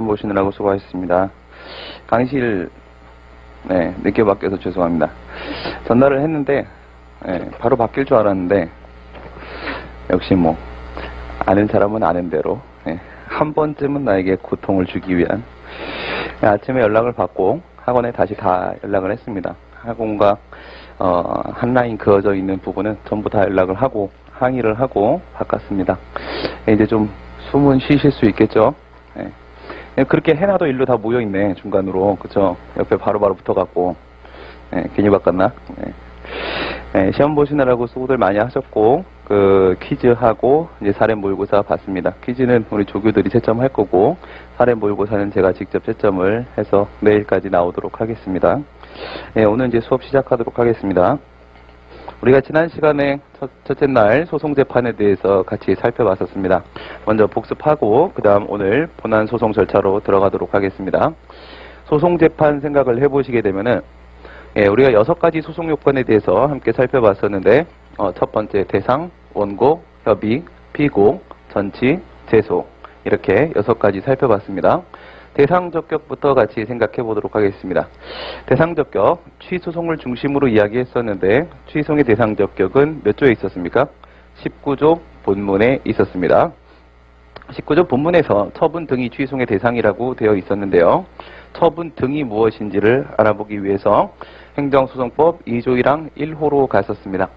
시험 보시느라고 수고하셨습니다. 강의실 늦게 바뀌어서 죄송합니다. 전달을 했는데 바로 바뀔 줄 알았는데 역시 뭐 아는 사람은 아는 대로 한 번쯤은 나에게 고통을 주기 위한 아침에 연락을 받고 학원에 다시 다 연락을 했습니다. 학원과 한 라인 그어져 있는 부분은 전부 다 연락을 하고 항의를 하고 바꿨습니다. 이제 좀 숨은 쉬실 수 있겠죠? 그렇게 해놔도 일로 다 모여있네, 중간으로. 그쵸? 옆에 바로바로 붙어갖고. 괜히 바꿨나? 시험 보시느라고 수고들 많이 하셨고, 퀴즈하고, 이제 사례 모의고사 봤습니다. 퀴즈는 우리 조교들이 채점할 거고, 사례 모의고사는 제가 직접 채점을 해서 내일까지 나오도록 하겠습니다. 오늘 이제 수업 시작하도록 하겠습니다. 우리가 지난 시간에 첫째 날 소송 재판에 대해서 같이 살펴봤었습니다. 먼저 복습하고 그 다음 오늘 본안 소송 절차로 들어가도록 하겠습니다. 소송 재판 생각을 해보시게 되면은 우리가 6가지 소송 요건에 대해서 함께 살펴봤었는데 첫 번째 대상, 원고, 협의, 피고, 전치, 제소 이렇게 6가지 살펴봤습니다. 대상 적격부터 같이 생각해 보도록 하겠습니다. 대상 적격, 취소송을 중심으로 이야기했었는데 취소송의 대상 적격은 몇 조에 있었습니까? 19조 본문에 있었습니다. 19조 본문에서 처분 등이 취소송의 대상이라고 되어 있었는데요. 처분 등이 무엇인지를 알아보기 위해서 행정소송법 2조 1항 1호로 갔었습니다.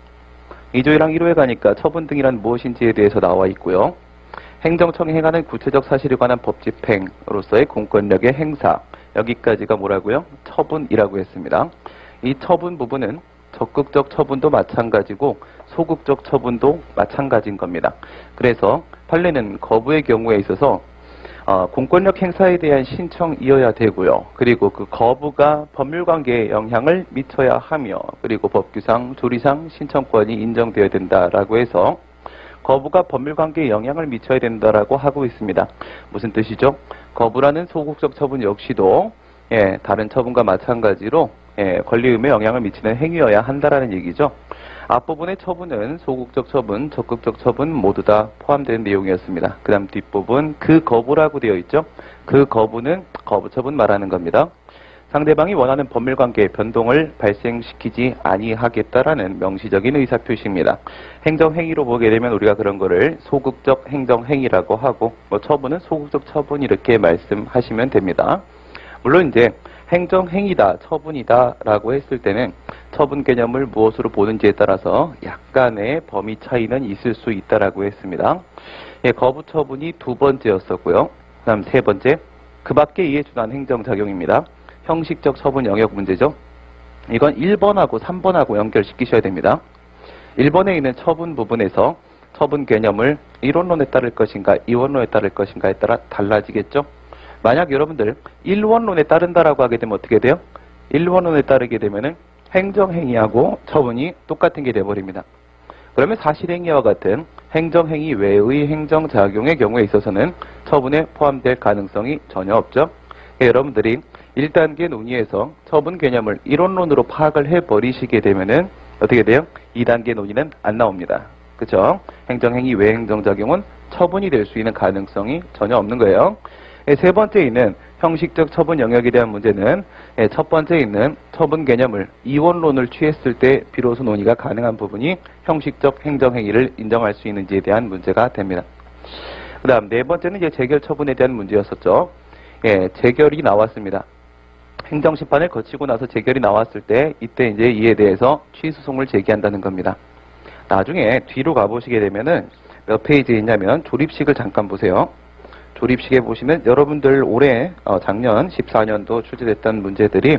2조 1항 1호에 가니까 처분 등이란 무엇인지에 대해서 나와 있고요. 행정청이 행하는 구체적 사실에 관한 법집행으로서의 공권력의 행사, 여기까지가 뭐라고요? 처분이라고 했습니다. 이 처분 부분은 적극적 처분도 마찬가지고 소극적 처분도 마찬가지인 겁니다. 그래서 판례는 거부의 경우에 있어서 공권력 행사에 대한 신청이어야 되고요. 그리고 그 거부가 법률관계에 영향을 미쳐야 하며 그리고 법규상, 조리상 신청권이 인정되어야 된다라고 해서 거부가 법률관계에 영향을 미쳐야 된다라고 하고 있습니다. 무슨 뜻이죠? 거부라는 소극적 처분 역시도 다른 처분과 마찬가지로 권리의무에 영향을 미치는 행위여야 한다라는 얘기죠. 앞부분의 처분은 소극적 처분, 적극적 처분 모두 다 포함된 내용이었습니다. 그 다음 뒷부분 그 거부라고 되어 있죠. 그 거부는 거부 처분 말하는 겁니다. 상대방이 원하는 법률관계의 변동을 발생시키지 아니하겠다라는 명시적인 의사표시입니다. 행정행위로 보게 되면 우리가 그런 거를 소극적 행정행위라고 하고 처분은 소극적 처분 이렇게 말씀하시면 됩니다. 물론 이제 행정행위다, 처분이다 라고 했을 때는 처분 개념을 무엇으로 보는지에 따라서 약간의 범위 차이는 있을 수 있다라고 했습니다. 거부 처분이 2번째였었고요. 그 다음 3번째, 그 밖에 이에 준한 행정작용입니다. 형식적 처분 영역 문제죠. 이건 1번하고 3번하고 연결시키셔야 됩니다. 1번에 있는 처분 부분에서 처분 개념을 1원론에 따를 것인가 2원론에 따를 것인가에 따라 달라지겠죠. 만약 여러분들 1원론에 따른다라고 하게 되면 어떻게 돼요? 1원론에 따르게 되면은 행정행위하고 처분이 똑같은 게 돼버립니다. 그러면 사실행위와 같은 행정행위 외의 행정작용의 경우에 있어서는 처분에 포함될 가능성이 전혀 없죠. 여러분들이 1단계 논의에서 처분 개념을 이론론으로 파악을 해버리시게 되면은 어떻게 돼요? 2단계 논의는 안 나옵니다. 그쵸? 행정행위 외 행정작용은 처분이 될 수 있는 가능성이 전혀 없는 거예요. 3번째 있는 형식적 처분 영역에 대한 문제는 첫 번째 있는 처분 개념을 이원론을 취했을 때 비로소 논의가 가능한 부분이 형식적 행정행위를 인정할 수 있는지에 대한 문제가 됩니다. 그 다음 4번째는 이제 재결 처분에 대한 문제였었죠. 재결이 나왔습니다. 행정심판을 거치고 나서 재결이 나왔을 때 이때 이제 이에 대해서 취소송을 제기한다는 겁니다. 나중에 뒤로 가보시게 되면은 몇 페이지에 있냐면 조립식을 잠깐 보세요. 조립식에 보시면 여러분들 올해 작년 14년도 출제됐던 문제들이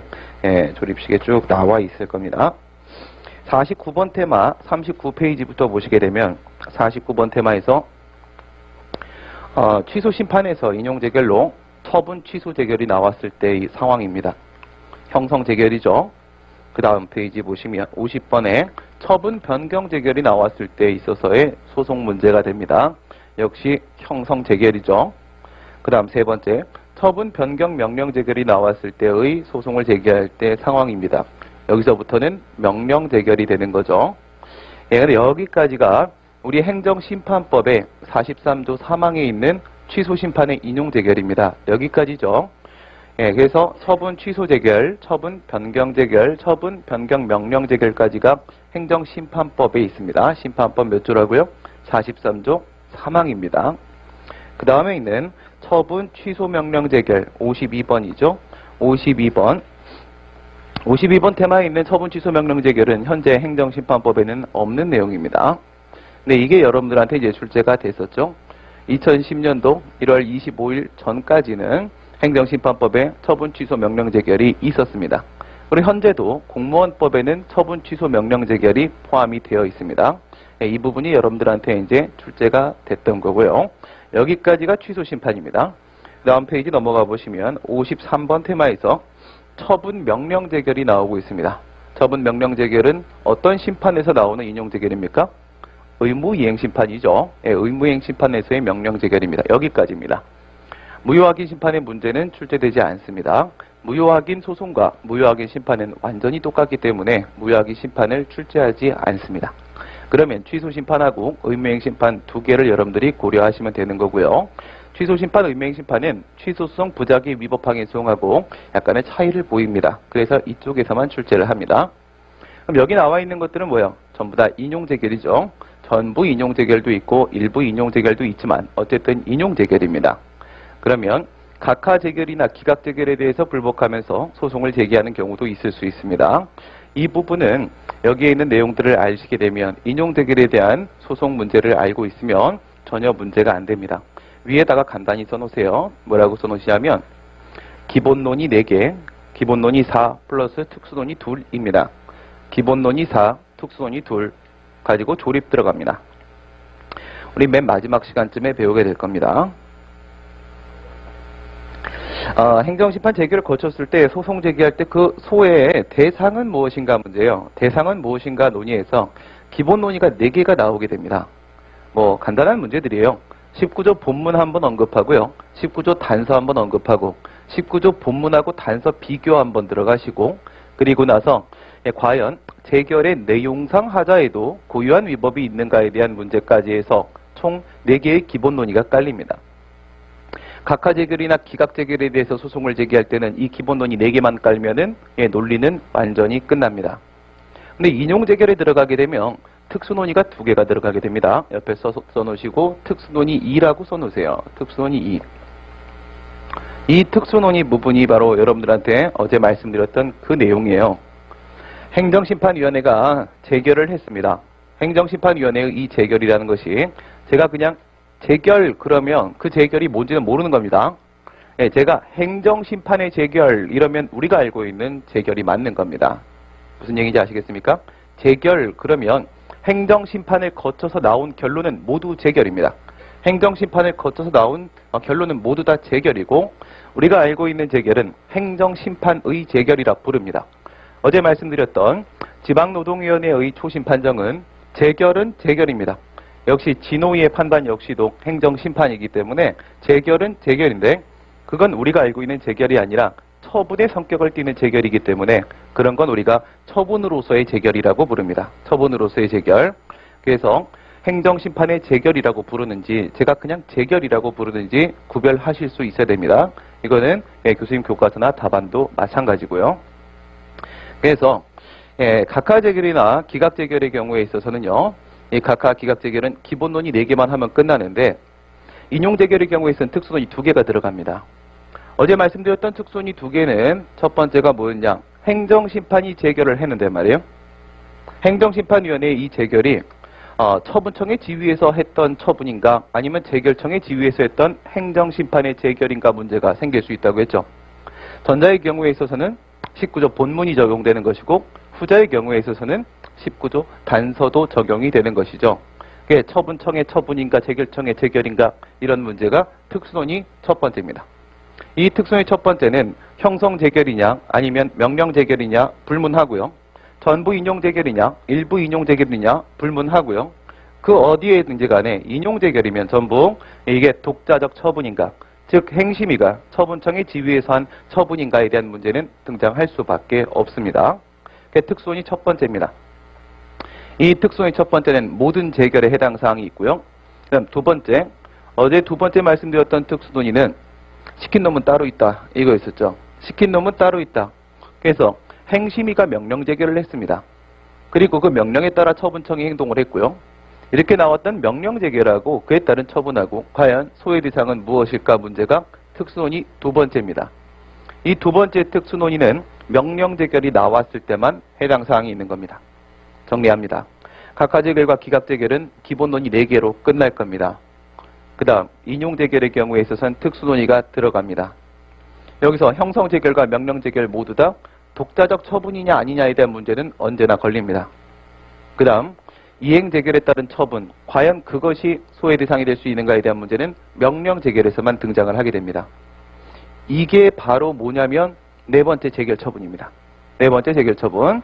조립식에 쭉 나와 있을 겁니다. 49번 테마 39페이지부터 보시게 되면 49번 테마에서 취소심판에서 인용재결로 처분 취소 재결이 나왔을 때의 상황입니다. 형성 재결이죠. 그 다음 페이지 보시면 50번에 처분 변경 재결이 나왔을 때 있어서의 소송 문제가 됩니다. 역시 형성 재결이죠. 그 다음 3번째 처분 변경 명령 재결이 나왔을 때의 소송을 제기할 때 상황입니다. 여기서부터는 명령 재결이 되는 거죠. 여기까지가 우리 행정심판법의 43조 3항에 있는 취소 심판의 인용 재결입니다. 여기까지죠. 예, 그래서 처분 취소 재결, 처분 변경 재결, 처분 변경 명령 재결까지가 행정심판법에 있습니다. 심판법 몇 조라고요? 43조 3항입니다. 그 다음에 있는 처분 취소 명령 재결 52번이죠. 52번 테마에 있는 처분 취소 명령 재결은 현재 행정심판법에는 없는 내용입니다. 근데 이게 여러분들한테 이제 출제가 됐었죠. 2010년도 1월 25일 전까지는 행정심판법에 처분 취소 명령 재결이 있었습니다. 그리고 현재도 공무원법에는 처분 취소 명령 재결이 포함이 되어 있습니다. 네, 이 부분이 여러분들한테 이제 출제가 됐던 거고요. 여기까지가 취소 심판입니다. 다음 페이지 넘어가 보시면 53번 테마에서 처분 명령 재결이 나오고 있습니다. 처분 명령 재결은 어떤 심판에서 나오는 인용 재결입니까? 의무이행 심판이죠. 예, 의무이행 심판에서의 명령 재결입니다. 여기까지입니다. 무효확인 심판의 문제는 출제되지 않습니다. 무효확인 소송과 무효확인 심판은 완전히 똑같기 때문에 무효확인 심판을 출제하지 않습니다. 그러면 취소 심판하고 의무이행 심판 두 개를 여러분들이 고려하시면 되는 거고요. 취소 심판, 의무이행 심판은 취소성 부작위 위법항의 소송하고 약간의 차이를 보입니다. 그래서 이쪽에서만 출제를 합니다. 그럼 여기 나와 있는 것들은 뭐예요? 전부 다 인용 재결이죠. 전부 인용 재결도 있고 일부 인용 재결도 있지만 어쨌든 인용 재결입니다. 그러면 각하 재결이나 기각 재결에 대해서 불복하면서 소송을 제기하는 경우도 있을 수 있습니다. 이 부분은 여기에 있는 내용들을 아시게 되면 인용 재결에 대한 소송 문제를 알고 있으면 전혀 문제가 안 됩니다. 위에다가 간단히 써놓으세요. 뭐라고 써놓으시냐면 기본론이 4개, 기본론이 4 플러스 특수론이 2입니다. 기본론이 4, 특수론이 2 가지고 조립 들어갑니다. 우리 맨 마지막 시간쯤에 배우게 될 겁니다. 행정심판 제기를 거쳤을 때 소송 제기할 때 그 소의 대상은 무엇인가 문제예요. 대상은 무엇인가 논의에서 기본 논의가 4개가 나오게 됩니다. 뭐 간단한 문제들이에요. 19조 본문 한번 언급하고요. 19조 단서 한번 언급하고 19조 본문하고 단서 비교 한번 들어가시고 그리고 나서 과연 재결의 내용상 하자에도 고유한 위법이 있는가에 대한 문제까지 해서 총 4개의 기본 논의가 깔립니다. 각하 재결이나 기각 재결에 대해서 소송을 제기할 때는 이 기본 논의 4개만 깔면은 논리는 완전히 끝납니다. 근데 인용 재결에 들어가게 되면 특수 논의가 2개가 들어가게 됩니다. 옆에 써놓으시고 특수 논의 2라고 써놓으세요. 특수 논의 2. 이 특수 논의 부분이 바로 여러분들한테 어제 말씀드렸던 그 내용이에요. 행정심판위원회가 재결을 했습니다. 행정심판위원회의 이 재결이라는 것이 제가 그냥 재결 그러면 그 재결이 뭔지는 모르는 겁니다. 예, 제가 행정심판의 재결 이러면 우리가 알고 있는 재결이 맞는 겁니다. 무슨 얘기인지 아시겠습니까? 재결 그러면 행정심판을 거쳐서 나온 결론은 모두 재결입니다. 행정심판을 거쳐서 나온 결론은 모두 다 재결이고 우리가 알고 있는 재결은 행정심판의 재결이라 부릅니다. 어제 말씀드렸던 지방노동위원회의 초심 판정은 재결은 재결입니다. 역시 진호위의 판단 역시도 행정심판이기 때문에 재결은 재결인데 그건 우리가 알고 있는 재결이 아니라 처분의 성격을 띠는 재결이기 때문에 그런 건 우리가 처분으로서의 재결이라고 부릅니다. 처분으로서의 재결. 그래서 행정심판의 재결이라고 부르는지 제가 그냥 재결이라고 부르는지 구별하실 수 있어야 됩니다. 이거는 교수님 교과서나 답안도 마찬가지고요. 그래서 각하 재결이나 기각 재결의 경우에 있어서는요. 이 각하 기각 재결은 기본론이 4개만 하면 끝나는데 인용 재결의 경우에 있어서는 특수론이 2개가 들어갑니다. 어제 말씀드렸던 특수론이 2개는 첫 번째가 뭐였냐. 행정심판이 재결을 했는데 말이에요. 행정심판위원회의 이 재결이 처분청의 지휘에서 했던 처분인가 아니면 재결청의 지휘에서 했던 행정심판의 재결인가 문제가 생길 수 있다고 했죠. 전자의 경우에 있어서는 19조 본문이 적용되는 것이고 후자의 경우에 있어서는 19조 단서도 적용이 되는 것이죠. 그게 처분청의 처분인가 재결청의 재결인가 이런 문제가 특수론이 첫 번째입니다. 이 특수론의 첫 번째는 형성 재결이냐 아니면 명령 재결이냐 불문하고요. 전부 인용 재결이냐 일부 인용 재결이냐 불문하고요. 그 어디에든지 간에 인용 재결이면 전부 이게 독자적 처분인가 즉 행심위가 처분청의 지휘에서 한 처분인가에 대한 문제는 등장할 수밖에 없습니다. 특수론이 첫 번째입니다. 이 특수론의 첫 번째는 모든 재결에 해당 사항이 있고요. 그다음 두 번째 어제 두 번째 말씀드렸던 특수논의는 시킨 놈은 따로 있다, 이거였었죠. 시킨 놈은 따로 있다. 그래서 행심위가 명령 제기를 했습니다. 그리고 그 명령에 따라 처분청이 행동을 했고요. 이렇게 나왔던 명령 제기라고 그에 따른 처분하고 과연 소외 대상은 무엇일까 문제가 특수논의 두 번째입니다. 이 두 번째 특수논의는 명령 재결이 나왔을 때만 해당 사항이 있는 겁니다. 정리합니다. 각하재결과 기각재결은 기본 논의 4개로 끝날 겁니다. 그 다음 인용재결의 경우에 있어서는 특수논의가 들어갑니다. 여기서 형성재결과 명령재결 모두 다 독자적 처분이냐 아니냐에 대한 문제는 언제나 걸립니다. 그 다음 이행재결에 따른 처분, 과연 그것이 소외 대상이 될 수 있는가에 대한 문제는 명령재결에서만 등장을 하게 됩니다. 이게 바로 뭐냐면 네 번째 재결 처분입니다. 네 번째 재결 처분,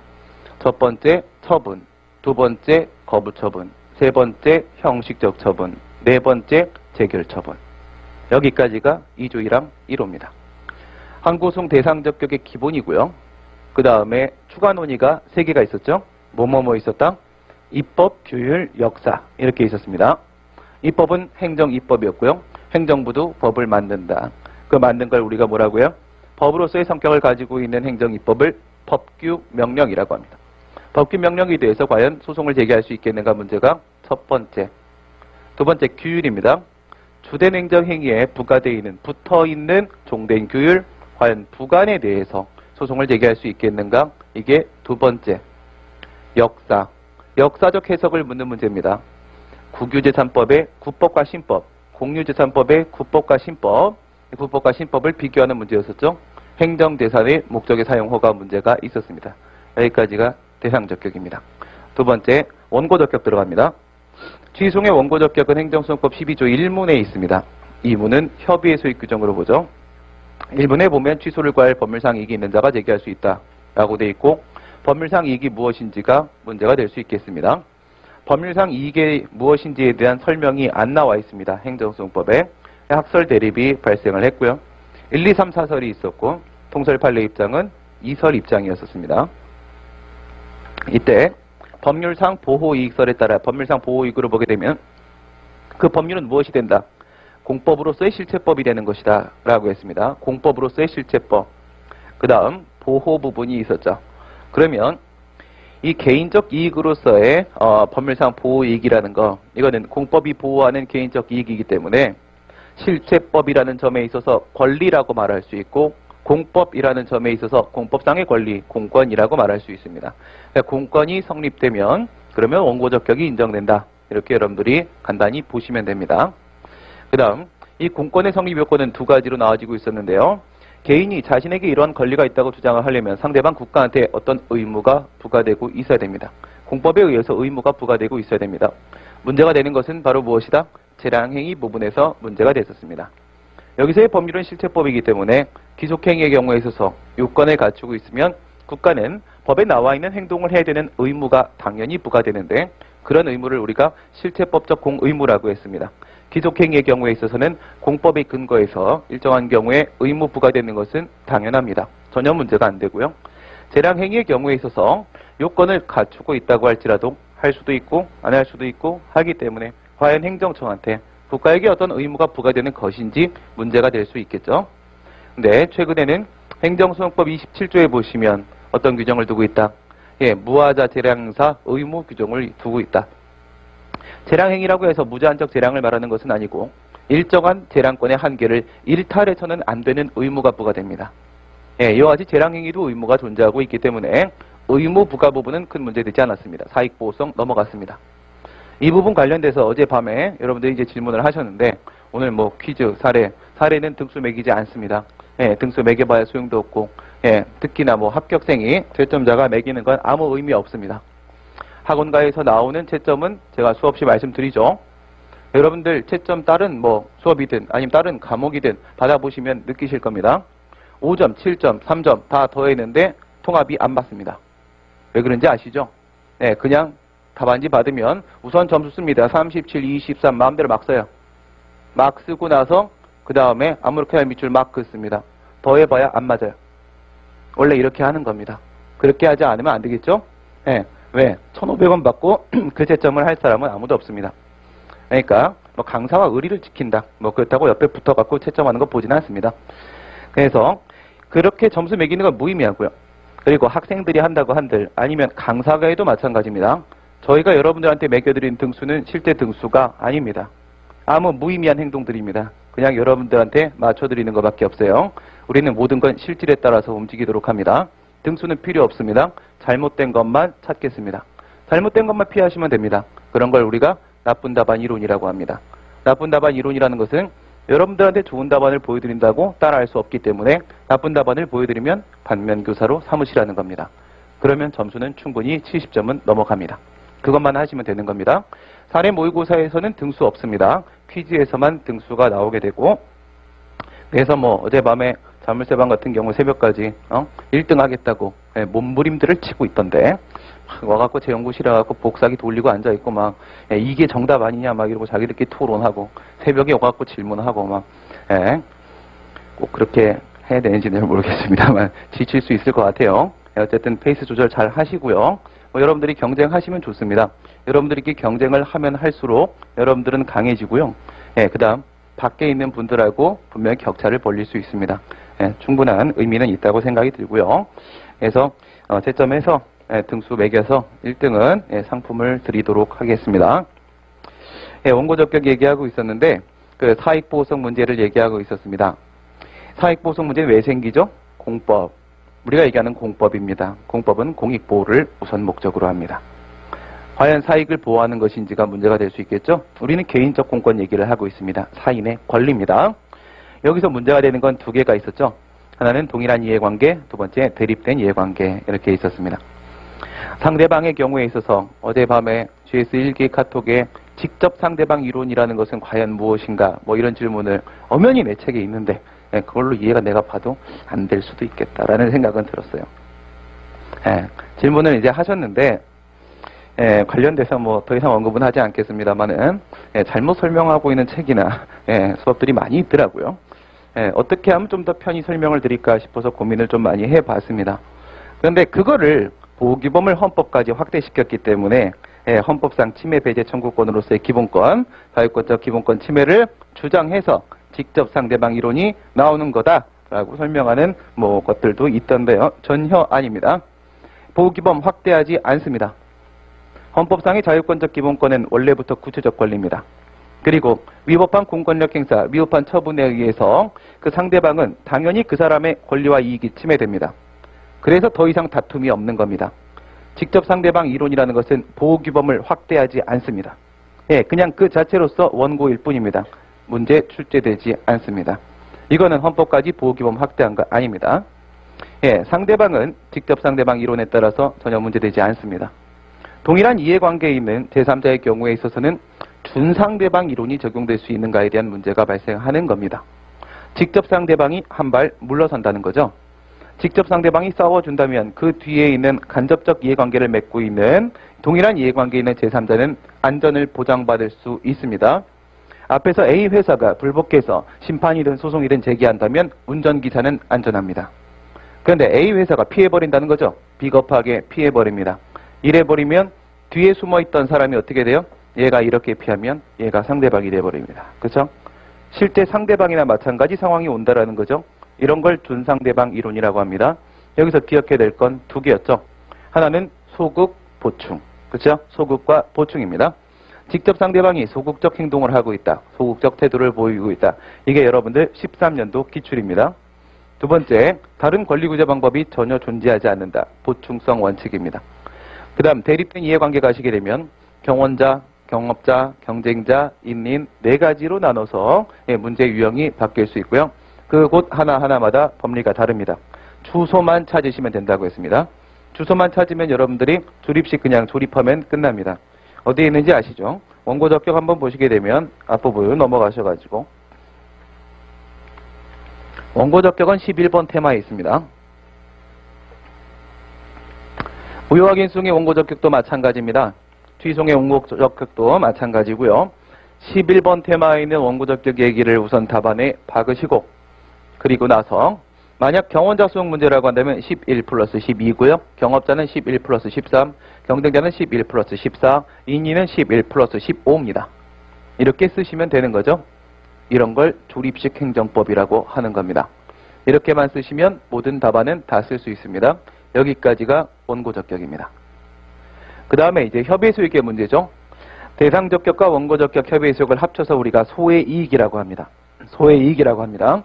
첫 번째 처분, 두 번째 거부 처분, 세 번째 형식적 처분, 네 번째 재결 처분. 여기까지가 2조 1항 1호입니다. 항고송 대상 적격의 기본이고요. 그 다음에 추가 논의가 3개가 있었죠. 뭐뭐뭐 있었다? 입법, 규율, 역사 이렇게 있었습니다. 입법은 행정입법이었고요. 행정부도 법을 만든다. 그 만든 걸 우리가 뭐라고요? 법으로서의 성격을 가지고 있는 행정입법을 법규명령이라고 합니다. 법규명령에 대해서 과연 소송을 제기할 수 있겠는가 문제가 첫 번째. 두 번째 규율입니다. 주된 행정행위에 부과되어 있는, 붙어있는 종된 규율, 과연 부관에 대해서 소송을 제기할 수 있겠는가, 이게 두 번째. 역사, 역사적 해석을 묻는 문제입니다. 국유재산법의 국법과 신법, 공유재산법의 국법과 신법, 국법과 신법을 비교하는 문제였었죠. 행정재산의 목적의 사용허가 문제가 있었습니다. 여기까지가 대상적격입니다. 두 번째, 원고적격 들어갑니다. 취소의 원고적격은 행정소송법 12조 1문에 있습니다. 2문은 협의의 소액 규정으로 보죠. 1문에 보면 취소를 과할 법률상 이익이 있는 자가 제기할 수 있다라고 돼 있고, 법률상 이익이 무엇인지가 문제가 될 수 있겠습니다. 법률상 이익이 무엇인지에 대한 설명이 안 나와 있습니다. 행정소송법에 학설 대립이 발생을 했고요. 1, 2, 3, 4설이 있었고 통설 판례 입장은 2설 입장이었습니다. 이때 법률상 보호이익설에 따라 법률상 보호이익으로 보게 되면 그 법률은 무엇이 된다? 공법으로서의 실체법이 되는 것이다 라고 했습니다. 공법으로서의 실체법. 그 다음 보호 부분이 있었죠. 그러면 이 개인적 이익으로서의 법률상 보호이익이라는 거, 이거는 공법이 보호하는 개인적 이익이기 때문에 실체법이라는 점에 있어서 권리라고 말할 수 있고, 공법이라는 점에 있어서 공법상의 권리, 공권이라고 말할 수 있습니다. 그러니까 공권이 성립되면 그러면 원고적격이 인정된다. 이렇게 여러분들이 간단히 보시면 됩니다. 그 다음 이 공권의 성립 요건은 두 가지로 나눠지고 있었는데요. 개인이 자신에게 이러한 권리가 있다고 주장을 하려면 상대방 국가한테 어떤 의무가 부과되고 있어야 됩니다. 공법에 의해서 의무가 부과되고 있어야 됩니다. 문제가 되는 것은 바로 무엇이다? 재량행위 부분에서 문제가 됐었습니다. 여기서의 법률은 실체법이기 때문에 기속행위의 경우에 있어서 요건을 갖추고 있으면 국가는 법에 나와 있는 행동을 해야 되는 의무가 당연히 부과되는데, 그런 의무를 우리가 실체법적 공의무라고 했습니다. 기속행위의 경우에 있어서는 공법의 근거에서 일정한 경우에 의무 부과되는 것은 당연합니다. 전혀 문제가 안 되고요. 재량행위의 경우에 있어서 요건을 갖추고 있다고 할지라도 할 수도 있고 안 할 수도 있고 하기 때문에 과연 행정청한테 국가에게 어떤 의무가 부과되는 것인지 문제가 될 수 있겠죠. 근데 최근에는 행정소송법 27조에 보시면 어떤 규정을 두고 있다? 예, 무하자 재량사 의무 규정을 두고 있다. 재량행위라고 해서 무제한적 재량을 말하는 것은 아니고 일정한 재량권의 한계를 일탈해서는 안 되는 의무가 부과됩니다. 예, 이와 같이 재량행위도 의무가 존재하고 있기 때문에 의무 부과 부분은 큰 문제되지 않았습니다. 사익보호성 넘어갔습니다. 이 부분 관련돼서 어젯밤에 여러분들이 이제 질문을 하셨는데, 오늘 뭐 퀴즈, 사례는 등수 매기지 않습니다. 예, 등수 매겨봐야 소용도 없고, 예, 특히나 뭐 합격생이 채점자가 매기는 건 아무 의미 없습니다. 학원가에서 나오는 채점은 제가 수없이 말씀드리죠. 여러분들 채점 다른 뭐 수업이든 아니면 다른 과목이든 받아보시면 느끼실 겁니다. 5점, 7점, 3점 다 더했는데 통합이 안 맞습니다. 왜 그런지 아시죠? 예, 그냥 답안지 받으면 우선 점수 씁니다. 37, 23 마음대로 막 써요. 막 쓰고 나서 그 다음에 아무렇게나 밑줄 막 긋습니다. 더해봐야 안 맞아요. 원래 이렇게 하는 겁니다. 그렇게 하지 않으면 안 되겠죠? 예. 왜? 1,500원 받고 그 채점을 할 사람은 아무도 없습니다. 그러니까 뭐 강사와 의리를 지킨다. 뭐 그렇다고 옆에 붙어갖고 채점하는 거 보지는 않습니다. 그래서 그렇게 점수 매기는 건 무의미하고요. 그리고 학생들이 한다고 한들 아니면 강사가 해도 마찬가지입니다. 저희가 여러분들한테 매겨드린 등수는 실제 등수가 아닙니다. 아무 무의미한 행동들입니다. 그냥 여러분들한테 맞춰드리는 것밖에 없어요. 우리는 모든 건 실질에 따라서 움직이도록 합니다. 등수는 필요 없습니다. 잘못된 것만 찾겠습니다. 잘못된 것만 피하시면 됩니다. 그런 걸 우리가 나쁜 답안 이론이라고 합니다. 나쁜 답안 이론이라는 것은 여러분들한테 좋은 답안을 보여드린다고 따라할 수 없기 때문에 나쁜 답안을 보여드리면 반면교사로 삼으시라는 겁니다. 그러면 점수는 충분히 70점은 넘어갑니다. 그것만 하시면 되는 겁니다. 사례 모의고사에서는 등수 없습니다. 퀴즈에서만 등수가 나오게 되고, 그래서 뭐 어젯밤에 자물쇠방 같은 경우 새벽까지 1등 하겠다고 몸부림들을 치고 있던데 와갖고 제 연구실에 와갖고 복사기 돌리고 앉아있고 막 이게 정답 아니냐 막 이러고 자기들끼리 토론하고 새벽에 와갖고 질문하고 막 꼭 그렇게 해야 되는지는 모르겠습니다만 지칠 수 있을 것 같아요. 어쨌든 페이스 조절 잘 하시고요. 뭐 여러분들이 경쟁하시면 좋습니다. 여러분들이 경쟁을 하면 할수록 여러분들은 강해지고요. 그 다음 밖에 있는 분들하고 분명히 격차를 벌릴 수 있습니다. 충분한 의미는 있다고 생각이 들고요. 그래서 채점해서 등수 매겨서 1등은 상품을 드리도록 하겠습니다. 원고 적격 얘기하고 있었는데 그 사익보호성 문제를 얘기하고 있었습니다. 사익보호성 문제는 왜 생기죠? 공법. 우리가 얘기하는 공법입니다. 공법은 공익보호를 우선 목적으로 합니다. 과연 사익을 보호하는 것인지가 문제가 될 수 있겠죠? 우리는 개인적 공권 얘기를 하고 있습니다. 사인의 권리입니다. 여기서 문제가 되는 건 두 개가 있었죠. 하나는 동일한 이해관계, 두 번째 대립된 이해관계 이렇게 있었습니다. 상대방의 경우에 있어서 어젯밤에 GS1기 카톡에 직접 상대방 이론이라는 것은 과연 무엇인가 뭐 이런 질문을 엄연히 내 책에 있는데 그걸로 이해가 내가 봐도 안 될 수도 있겠다라는 생각은 들었어요. 질문을 이제 하셨는데 관련돼서 뭐 더 이상 언급은 하지 않겠습니다만은 잘못 설명하고 있는 책이나 수업들이 많이 있더라고요. 어떻게 하면 좀 더 편히 설명을 드릴까 싶어서 고민을 좀 많이 해봤습니다. 그런데 그거를 보호규범을 헌법까지 확대시켰기 때문에 헌법상 침해 배제 청구권으로서의 기본권, 자유권적 기본권 침해를 주장해서 직접 상대방 이론이 나오는 거다라고 설명하는 뭐 것들도 있던데요. 전혀 아닙니다. 보호규범 확대하지 않습니다. 헌법상의 자유권적 기본권은 원래부터 구체적 권리입니다. 그리고 위법한 공권력 행사, 위법한 처분에 의해서 그 상대방은 당연히 그 사람의 권리와 이익이 침해됩니다. 그래서 더 이상 다툼이 없는 겁니다. 직접 상대방 이론이라는 것은 보호규범을 확대하지 않습니다. 그냥 그 자체로서 원고일 뿐입니다. 문제 출제되지 않습니다. 이거는 헌법까지 보호규범 확대한 거 아닙니다. 상대방은 직접 상대방 이론에 따라서 전혀 문제되지 않습니다. 동일한 이해관계에 있는 제3자의 경우에 있어서는 준상대방 이론이 적용될 수 있는가에 대한 문제가 발생하는 겁니다. 직접 상대방이 한 발 물러선다는 거죠. 직접 상대방이 싸워준다면 그 뒤에 있는 간접적 이해관계를 맺고 있는 동일한 이해관계에 있는 제3자는 안전을 보장받을 수 있습니다. 앞에서 A 회사가 불복해서 심판이든 소송이든 제기한다면 운전기사는 안전합니다. 그런데 A 회사가 피해버린다는 거죠. 비겁하게 피해버립니다. 이래버리면 뒤에 숨어있던 사람이 어떻게 돼요? 얘가 이렇게 피하면 얘가 상대방이 돼버립니다. 그렇죠? 실제 상대방이나 마찬가지 상황이 온다라는 거죠. 이런 걸 준상대방 이론이라고 합니다. 여기서 기억해야 될 건 두 개였죠. 하나는 소극, 보충. 그렇죠? 소극과 보충입니다. 직접 상대방이 소극적 행동을 하고 있다. 소극적 태도를 보이고 있다. 이게 여러분들 13년도 기출입니다. 두 번째, 다른 권리구제 방법이 전혀 존재하지 않는다. 보충성 원칙입니다. 그 다음 대립된 이해관계가 아시게 되면 경원자, 경업자, 경쟁자, 인민 네 가지로 나눠서 문제 유형이 바뀔 수 있고요. 그곳 하나하나마다 법리가 다릅니다. 주소만 찾으시면 된다고 했습니다. 주소만 찾으면 여러분들이 조립식 그냥 조립하면 끝납니다. 어디에 있는지 아시죠? 원고 적격 한번 보시게 되면 앞부분 넘어가셔가지고 원고 적격은 11번 테마에 있습니다. 무효확인송의 원고 적격도 마찬가지입니다. 취소의 원고 적격도 마찬가지고요. 11번 테마에 있는 원고 적격 얘기를 우선 답안에 박으시고 그리고 나서 만약 경원자 수용 문제라고 한다면 11+12고요. 경업자는 11+13, 경쟁자는 11+14, 인인은 11+15입니다. 이렇게 쓰시면 되는 거죠. 이런 걸 조립식 행정법이라고 하는 겁니다. 이렇게만 쓰시면 모든 답안은 다 쓸 수 있습니다. 여기까지가 원고 적격입니다. 그 다음에 이제 협의 수익의 문제죠. 대상 적격과 원고 적격 협의 수익을 합쳐서 우리가 소의 이익이라고 합니다. 소의 이익이라고 합니다.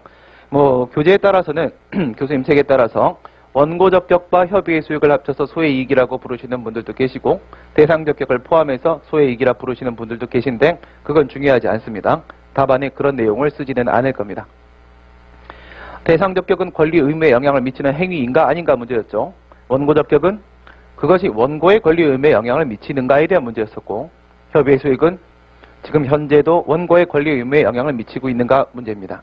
뭐 교재에 따라서는 교수님 책에 따라서 원고 적격과 협의의 수익을 합쳐서 소의 이익이라고 부르시는 분들도 계시고 대상 적격을 포함해서 소의 이익이라 부르시는 분들도 계신데 그건 중요하지 않습니다. 답안에 그런 내용을 쓰지는 않을 겁니다. 대상 적격은 권리 의무에 영향을 미치는 행위인가 아닌가 문제였죠. 원고 적격은 그것이 원고의 권리 의무에 영향을 미치는가에 대한 문제였었고 협의의 수익은 지금 현재도 원고의 권리 의무에 영향을 미치고 있는가 문제입니다.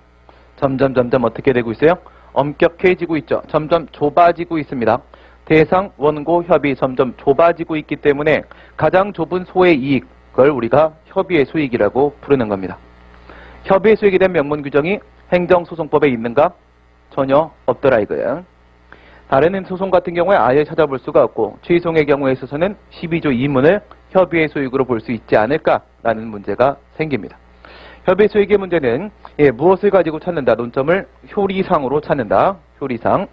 점점 어떻게 되고 있어요? 엄격해지고 있죠. 점점 좁아지고 있습니다. 대상, 원고, 협의 점점 좁아지고 있기 때문에 가장 좁은 소의 이익, 그걸 우리가 협의의 수익이라고 부르는 겁니다. 협의의 수익에 대한 명문 규정이 행정소송법에 있는가? 전혀 없더라 이거예요. 다른 소송 같은 경우에 아예 찾아볼 수가 없고 취소송의 경우에 있어서는 12조 2문을 협의의 수익으로 볼 수 있지 않을까라는 문제가 생깁니다. 협의 수익의 문제는 무엇을 가지고 찾는다. 논점을 효리상으로 찾는다. 효리상.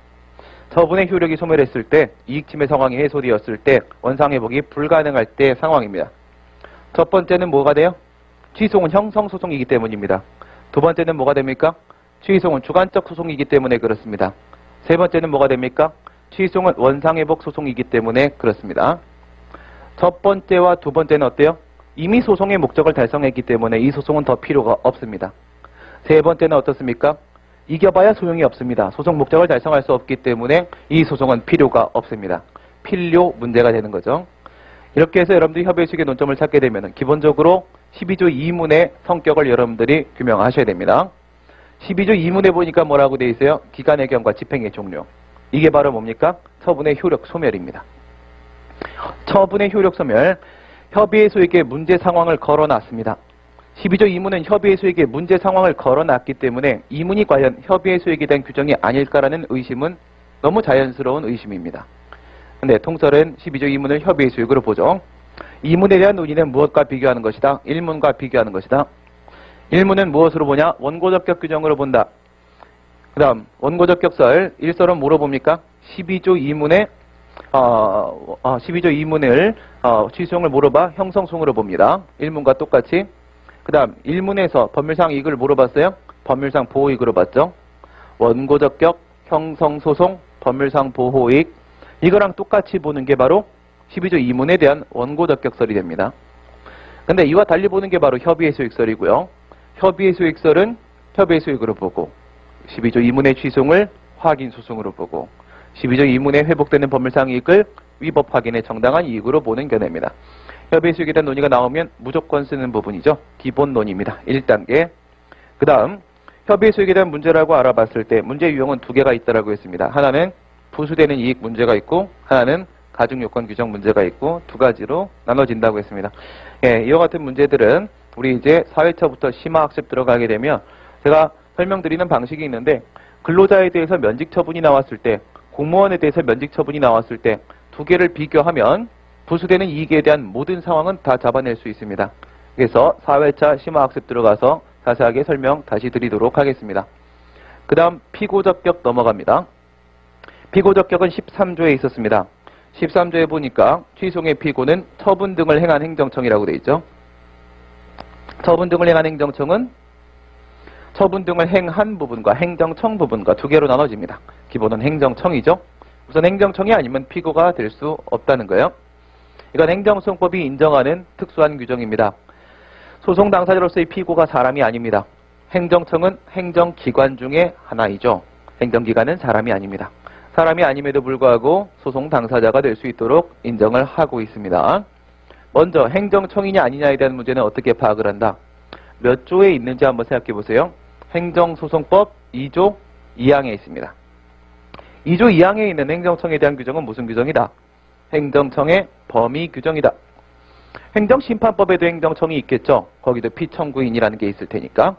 처분의 효력이 소멸했을 때, 이익침해 상황이 해소되었을 때, 원상회복이 불가능할 때 상황입니다. 첫 번째는 뭐가 돼요? 취소송은 형성소송이기 때문입니다. 두 번째는 뭐가 됩니까? 취소송은 주관적 소송이기 때문에 그렇습니다. 세 번째는 뭐가 됩니까? 취소송은 원상회복 소송이기 때문에 그렇습니다. 첫 번째와 두 번째는 어때요? 이미 소송의 목적을 달성했기 때문에 이 소송은 더 필요가 없습니다. 세 번째는 어떻습니까? 이겨봐야 소용이 없습니다. 소송 목적을 달성할 수 없기 때문에 이 소송은 필요가 없습니다. 필요 문제가 되는 거죠. 이렇게 해서 여러분들이 협의의 수익의 논점을 찾게 되면 기본적으로 12조 2문의 성격을 여러분들이 규명하셔야 됩니다. 12조 2문에 보니까 뭐라고 되어 있어요? 기간의 경과 집행의 종료. 이게 바로 뭡니까? 처분의 효력 소멸입니다. 처분의 효력 소멸. 협의의 수익의 문제 상황을 걸어놨습니다. 12조 2문은 협의의 수익의 문제 상황을 걸어놨기 때문에 2문이 과연 협의의 수익에 대한 규정이 아닐까라는 의심은 너무 자연스러운 의심입니다. 그런데 통설은 12조 2문을 협의의 수익으로 보죠. 2문에 대한 논의는 무엇과 비교하는 것이다? 1문과 비교하는 것이다. 1문은 무엇으로 보냐? 원고적격 규정으로 본다. 그 다음 원고적격설 1설은 뭐로 봅니까? 12조 2문의 12조 2문을 취소송을 물어봐 형성송으로 봅니다. 1문과 똑같이. 그 다음 1문에서 법률상 이익을 물어봤어요. 법률상 보호익으로 봤죠. 원고적격, 형성소송, 법률상 보호익 이거랑 똑같이 보는 게 바로 12조 2문에 대한 원고적격설이 됩니다. 근데 이와 달리 보는 게 바로 협의의 수익설이고요. 협의의 수익설은 협의의 수익으로 보고 12조 2문의 취소송을 확인소송으로 보고 12조 2문에 회복되는 법률상 이익을 위법 확인의 정당한 이익으로 보는 견해입니다. 협의의 수익에 대한 논의가 나오면 무조건 쓰는 부분이죠. 기본 논의입니다. 1단계. 그 다음 협의의 수익에 대한 문제라고 알아봤을 때 문제 유형은 두 개가 있다고 했습니다. 하나는 부수되는 이익 문제가 있고 하나는 가중요건 규정 문제가 있고 두 가지로 나눠진다고 했습니다. 예, 이와 같은 문제들은 우리 이제 4회차부터 심화학습 들어가게 되면 제가 설명드리는 방식이 있는데 근로자에 대해서 면직 처분이 나왔을 때 공무원에 대해서 면직 처분이 나왔을 때 두 개를 비교하면 부수되는 이익에 대한 모든 상황은 다 잡아낼 수 있습니다. 그래서 4회차 심화학습 들어가서 자세하게 설명 다시 드리도록 하겠습니다. 그 다음 피고적격 넘어갑니다. 피고적격은 13조에 있었습니다. 13조에 보니까 취소송의 피고는 처분 등을 행한 행정청이라고 되어 있죠. 처분 등을 행한 행정청은 처분 등을 행한 부분과 행정청 부분과 두 개로 나눠집니다. 기본은 행정청이죠. 우선 행정청이 아니면 피고가 될 수 없다는 거예요. 이건 행정소송법이 인정하는 특수한 규정입니다. 소송 당사자로서의 피고가 사람이 아닙니다. 행정청은 행정기관 중에 하나이죠. 행정기관은 사람이 아닙니다. 사람이 아님에도 불구하고 소송 당사자가 될 수 있도록 인정을 하고 있습니다. 먼저 행정청이냐 아니냐에 대한 문제는 어떻게 파악을 한다? 몇 조에 있는지 한번 생각해 보세요. 행정소송법 2조 2항에 있습니다. 2조 2항에 있는 행정청에 대한 규정은 무슨 규정이다? 행정청의 범위 규정이다. 행정심판법에도 행정청이 있겠죠. 거기도 피청구인이라는 게 있을 테니까.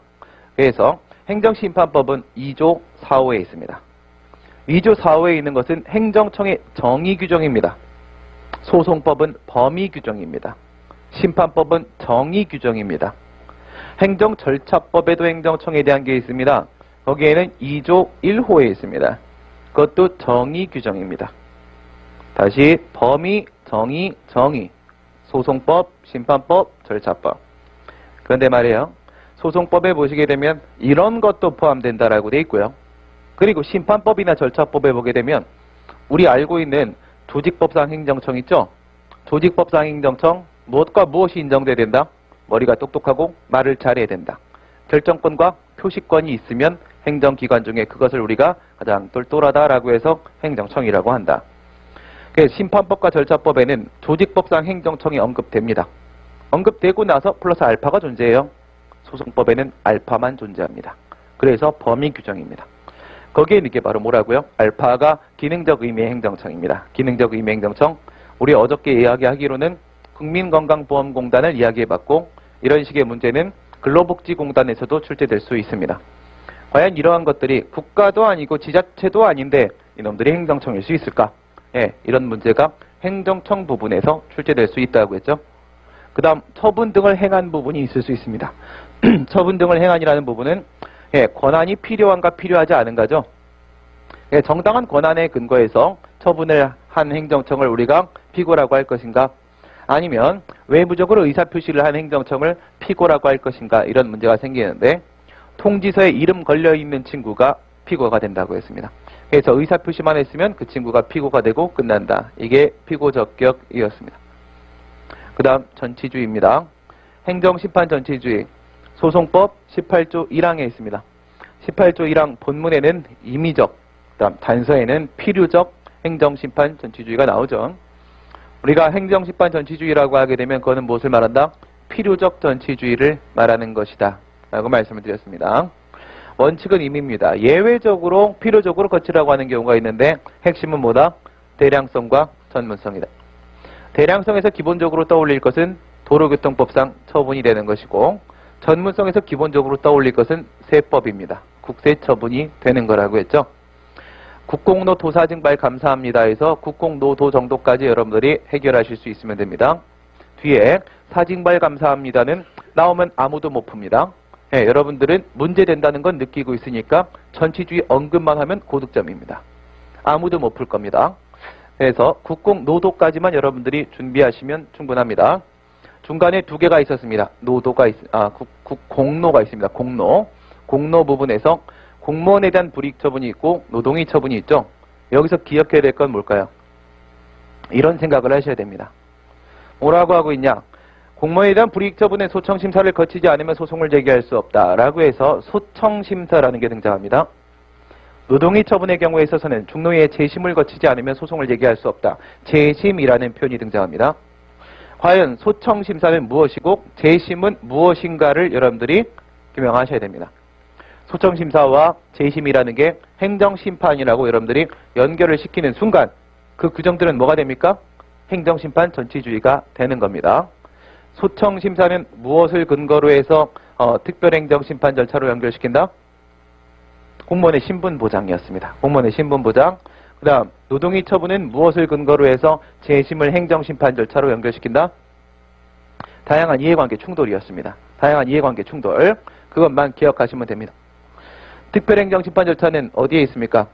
그래서 행정심판법은 2조 4호에 있습니다. 2조 4호에 있는 것은 행정청의 정의 규정입니다. 소송법은 범위 규정입니다. 심판법은 정의 규정입니다. 행정절차법에도 행정청에 대한 게 있습니다. 거기에는 2조 1호에 있습니다. 그것도 정의 규정입니다. 다시 범위, 정의, 소송법, 심판법, 절차법. 그런데 말이에요. 소송법에 보시게 되면 이런 것도 포함된다라고 돼 있고요. 그리고 심판법이나 절차법에 보게 되면 우리 알고 있는 조직법상 행정청 있죠? 조직법상 행정청, 무엇과 무엇이 인정돼야 된다? 머리가 똑똑하고 말을 잘해야 된다. 결정권과 표시권이 있으면 행정기관 중에 그것을 우리가 가장 똘똘하다라고 해서 행정청이라고 한다. 심판법과 절차법에는 조직법상 행정청이 언급됩니다. 언급되고 나서 플러스 알파가 존재해요. 소송법에는 알파만 존재합니다. 그래서 범위 규정입니다. 거기에 있는 게 바로 뭐라고요? 알파가 기능적 의미의 행정청입니다. 기능적 의미의 행정청. 우리 어저께 이야기하기로는 국민건강보험공단을 이야기해봤고 이런 식의 문제는 근로복지공단에서도 출제될 수 있습니다. 과연 이러한 것들이 국가도 아니고 지자체도 아닌데 이놈들이 행정청일 수 있을까? 예, 이런 문제가 행정청 부분에서 출제될 수 있다고 했죠. 그 다음 처분 등을 행한 부분이 있을 수 있습니다. 처분 등을 행한이라는 부분은 예, 권한이 필요한가 필요하지 않은가죠. 예, 정당한 권한에 근거해서 처분을 한 행정청을 우리가 피고라고 할 것인가, 아니면 외부적으로 의사표시를 한 행정청을 피고라고 할 것인가, 이런 문제가 생기는데 통지서에 이름 걸려있는 친구가 피고가 된다고 했습니다. 그래서 의사표시만 했으면 그 친구가 피고가 되고 끝난다. 이게 피고적격이었습니다. 그 다음 전치주의입니다. 행정심판 전치주의. 소송법 18조 1항에 있습니다. 18조 1항 본문에는 임의적, 그다음 단서에는 필요적 행정심판 전치주의가 나오죠. 우리가 행정심판 전치주의라고 하게 되면 그거는 무엇을 말한다? 필요적 전치주의를 말하는 것이다 라고 말씀을 드렸습니다. 원칙은 임의입니다. 예외적으로 필요적으로 거치라고 하는 경우가 있는데 핵심은 뭐다? 대량성과 전문성이다. 대량성에서 기본적으로 떠올릴 것은 도로교통법상 처분이 되는 것이고, 전문성에서 기본적으로 떠올릴 것은 세법입니다. 국세 처분이 되는 거라고 했죠. 국공노 도사증발 감사합니다에서 국공노도 정도까지 여러분들이 해결하실 수 있으면 됩니다. 뒤에 사증발 감사합니다는 나오면 아무도 못 풉니다. 예, 여러분들은 문제된다는 건 느끼고 있으니까 전치주의 언급만 하면 고득점입니다. 아무도 못 풀 겁니다. 그래서 국공노도까지만 여러분들이 준비하시면 충분합니다. 중간에 두 개가 있었습니다. 공노가 있습니다. 공노 부분에서 공무원에 대한 불이익 처분이 있고 노동의 처분이 있죠. 여기서 기억해야 될 건 뭘까요? 이런 생각을 하셔야 됩니다. 뭐라고 하고 있냐? 공무원에 대한 불이익 처분의 소청 심사를 거치지 않으면 소송을 제기할 수 없다라고 해서 소청 심사라는 게 등장합니다. 노동의 처분의 경우에 있어서는 중노위의 재심을 거치지 않으면 소송을 제기할 수 없다. 재심이라는 표현이 등장합니다. 과연 소청 심사는 무엇이고 재심은 무엇인가를 여러분들이 규명하셔야 됩니다. 소청 심사와 재심이라는 게 행정 심판이라고 여러분들이 연결을 시키는 순간 그 규정들은 뭐가 됩니까? 행정 심판 전치주의가 되는 겁니다. 소청 심사는 무엇을 근거로 해서 특별행정 심판 절차로 연결시킨다? 공무원의 신분 보장이었습니다. 공무원의 신분 보장. 그 다음 노동의 처분은 무엇을 근거로 해서 재심을 행정심판 절차로 연결시킨다? 다양한 이해관계 충돌이었습니다. 다양한 이해관계 충돌. 그것만 기억하시면 됩니다. 특별행정심판 절차는 어디에 있습니까?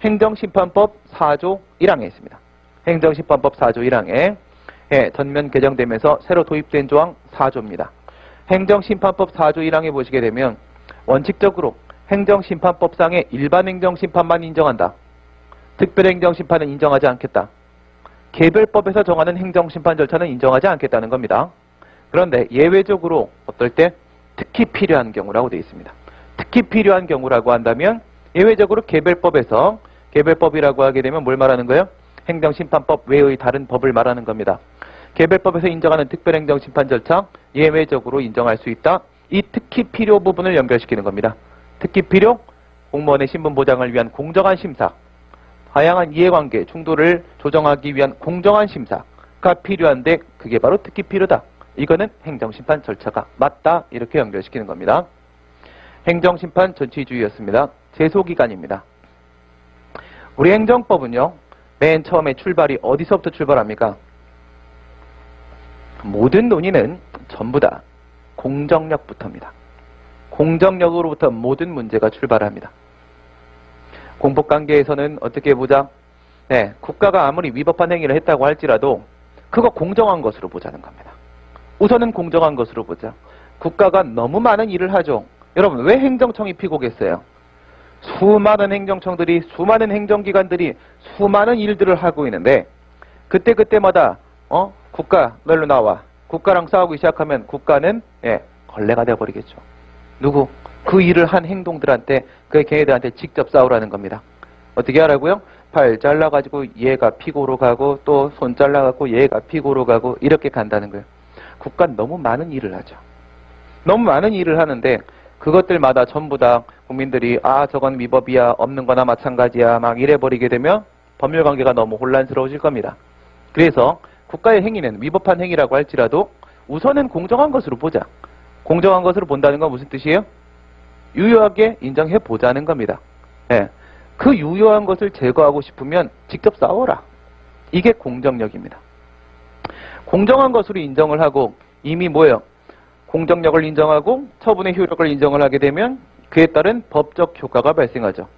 행정심판법 4조 1항에 있습니다. 행정심판법 4조 1항에 예, 전면 개정되면서 새로 도입된 조항 4조입니다. 행정심판법 4조 1항에 보시게 되면 원칙적으로 행정심판법상의 일반 행정심판만 인정한다. 특별행정심판은 인정하지 않겠다. 개별법에서 정하는 행정심판 절차는 인정하지 않겠다는 겁니다. 그런데 예외적으로 어떨 때 특히 필요한 경우라고 되어 있습니다. 특히 필요한 경우라고 한다면 예외적으로 개별법에서, 개별법이라고 하게 되면 뭘 말하는 거예요? 행정심판법 외의 다른 법을 말하는 겁니다. 개별법에서 인정하는 특별행정심판 절차 예외적으로 인정할 수 있다. 이 특히 필요 부분을 연결시키는 겁니다. 특히 필요, 공무원의 신분 보장을 위한 공정한 심사, 다양한 이해관계 충돌을 조정하기 위한 공정한 심사가 필요한데 그게 바로 특히 필요다. 이거는 행정심판 절차가 맞다. 이렇게 연결시키는 겁니다. 행정심판 전치주의였습니다. 제소기간입니다. 우리 행정법은요. 맨 처음에 출발이 어디서부터 출발합니까? 모든 논의는 전부 다 공정력부터입니다. 공정력으로부터 모든 문제가 출발합니다. 공법관계에서는 어떻게 보자? 네, 국가가 아무리 위법한 행위를 했다고 할지라도 그거 공정한 것으로 보자는 겁니다. 우선은 공정한 것으로 보자. 국가가 너무 많은 일을 하죠. 여러분, 왜 행정청이 피고겠어요? 수많은 행정청들이, 수많은 행정기관들이 수많은 일들을 하고 있는데 그때그때마다 국가 널로 나와. 국가랑 싸우기 시작하면 국가는 걸레가 되어버리겠죠. 누구? 그 일을 한 행동들한테, 그 걔네들한테 직접 싸우라는 겁니다. 어떻게 하라고요? 팔 잘라가지고 얘가 피고로 가고 또 손 잘라가지고 얘가 피고로 가고 이렇게 간다는 거예요. 국가는 너무 많은 일을 하죠. 너무 많은 일을 하는데 그것들마다 전부 다 국민들이 아 저건 위법이야, 없는 거나 마찬가지야 막 이래버리게 되면 법률관계가 너무 혼란스러워질 겁니다. 그래서 국가의 행위는 위법한 행위라고 할지라도 우선은 공정한 것으로 보자. 공정한 것으로 본다는 건 무슨 뜻이에요? 유효하게 인정해 보자는 겁니다. 예, 그 유효한 것을 제거하고 싶으면 직접 싸워라. 이게 공정력입니다. 공정한 것으로 인정을 하고 이미 뭐예요? 공정력을 인정하고 처분의 효력을 인정을 하게 되면 그에 따른 법적 효과가 발생하죠.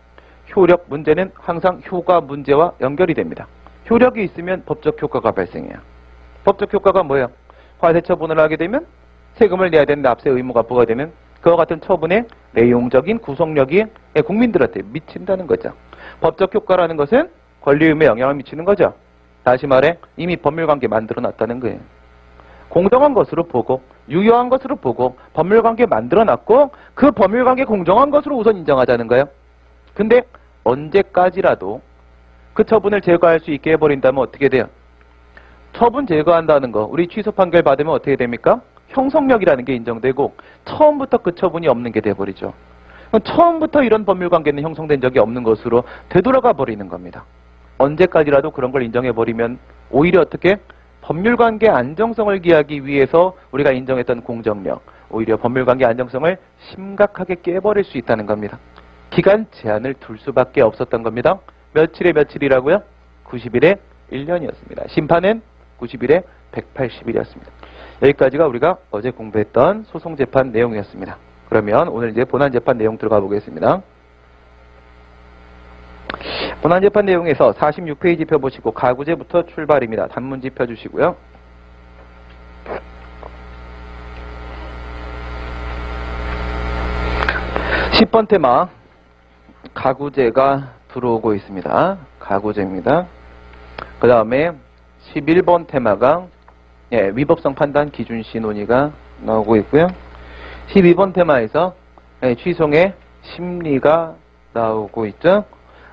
효력 문제는 항상 효과 문제와 연결이 됩니다. 효력이 있으면 법적 효과가 발생해요. 법적 효과가 뭐예요? 과세 처분을 하게 되면 세금을 내야 되는 납세 의무가 부과되면 그와 같은 처분의 내용적인 구속력이 국민들한테 미친다는 거죠. 법적 효과라는 것은 권리의무에 영향을 미치는 거죠. 다시 말해 이미 법률관계 만들어놨다는 거예요. 공정한 것으로 보고 유효한 것으로 보고 법률관계 만들어놨고 그 법률관계 공정한 것으로 우선 인정하자는 거예요. 근데 언제까지라도 그 처분을 제거할 수 있게 해버린다면 어떻게 돼요? 처분 제거한다는 거 우리 취소 판결 받으면 어떻게 됩니까? 형성력이라는 게 인정되고 처음부터 그 처분이 없는 게 돼버리죠. 처음부터 이런 법률관계는 형성된 적이 없는 것으로 되돌아가 버리는 겁니다. 언제까지라도 그런 걸 인정해버리면 오히려 어떻게? 법률관계 안정성을 기하기 위해서 우리가 인정했던 공정력, 오히려 법률관계 안정성을 심각하게 깨버릴 수 있다는 겁니다. 기간 제한을 둘 수밖에 없었던 겁니다. 며칠에 며칠이라고요? 90일에 1년이었습니다. 심판은 90일에 180일이었습니다. 여기까지가 우리가 어제 공부했던 소송재판 내용이었습니다. 그러면 오늘 이제 본안재판 내용 들어가 보겠습니다. 본안재판 내용에서 46페이지 펴보시고 가구제부터 출발입니다. 단문지 펴주시고요. (10번) 테마 가구제가 들어오고 있습니다. 가구제입니다. 그 다음에 11번 테마가 위법성 판단 기준시 논의가 나오고 있고요. 12번 테마에서 취소의 심리가 나오고 있죠.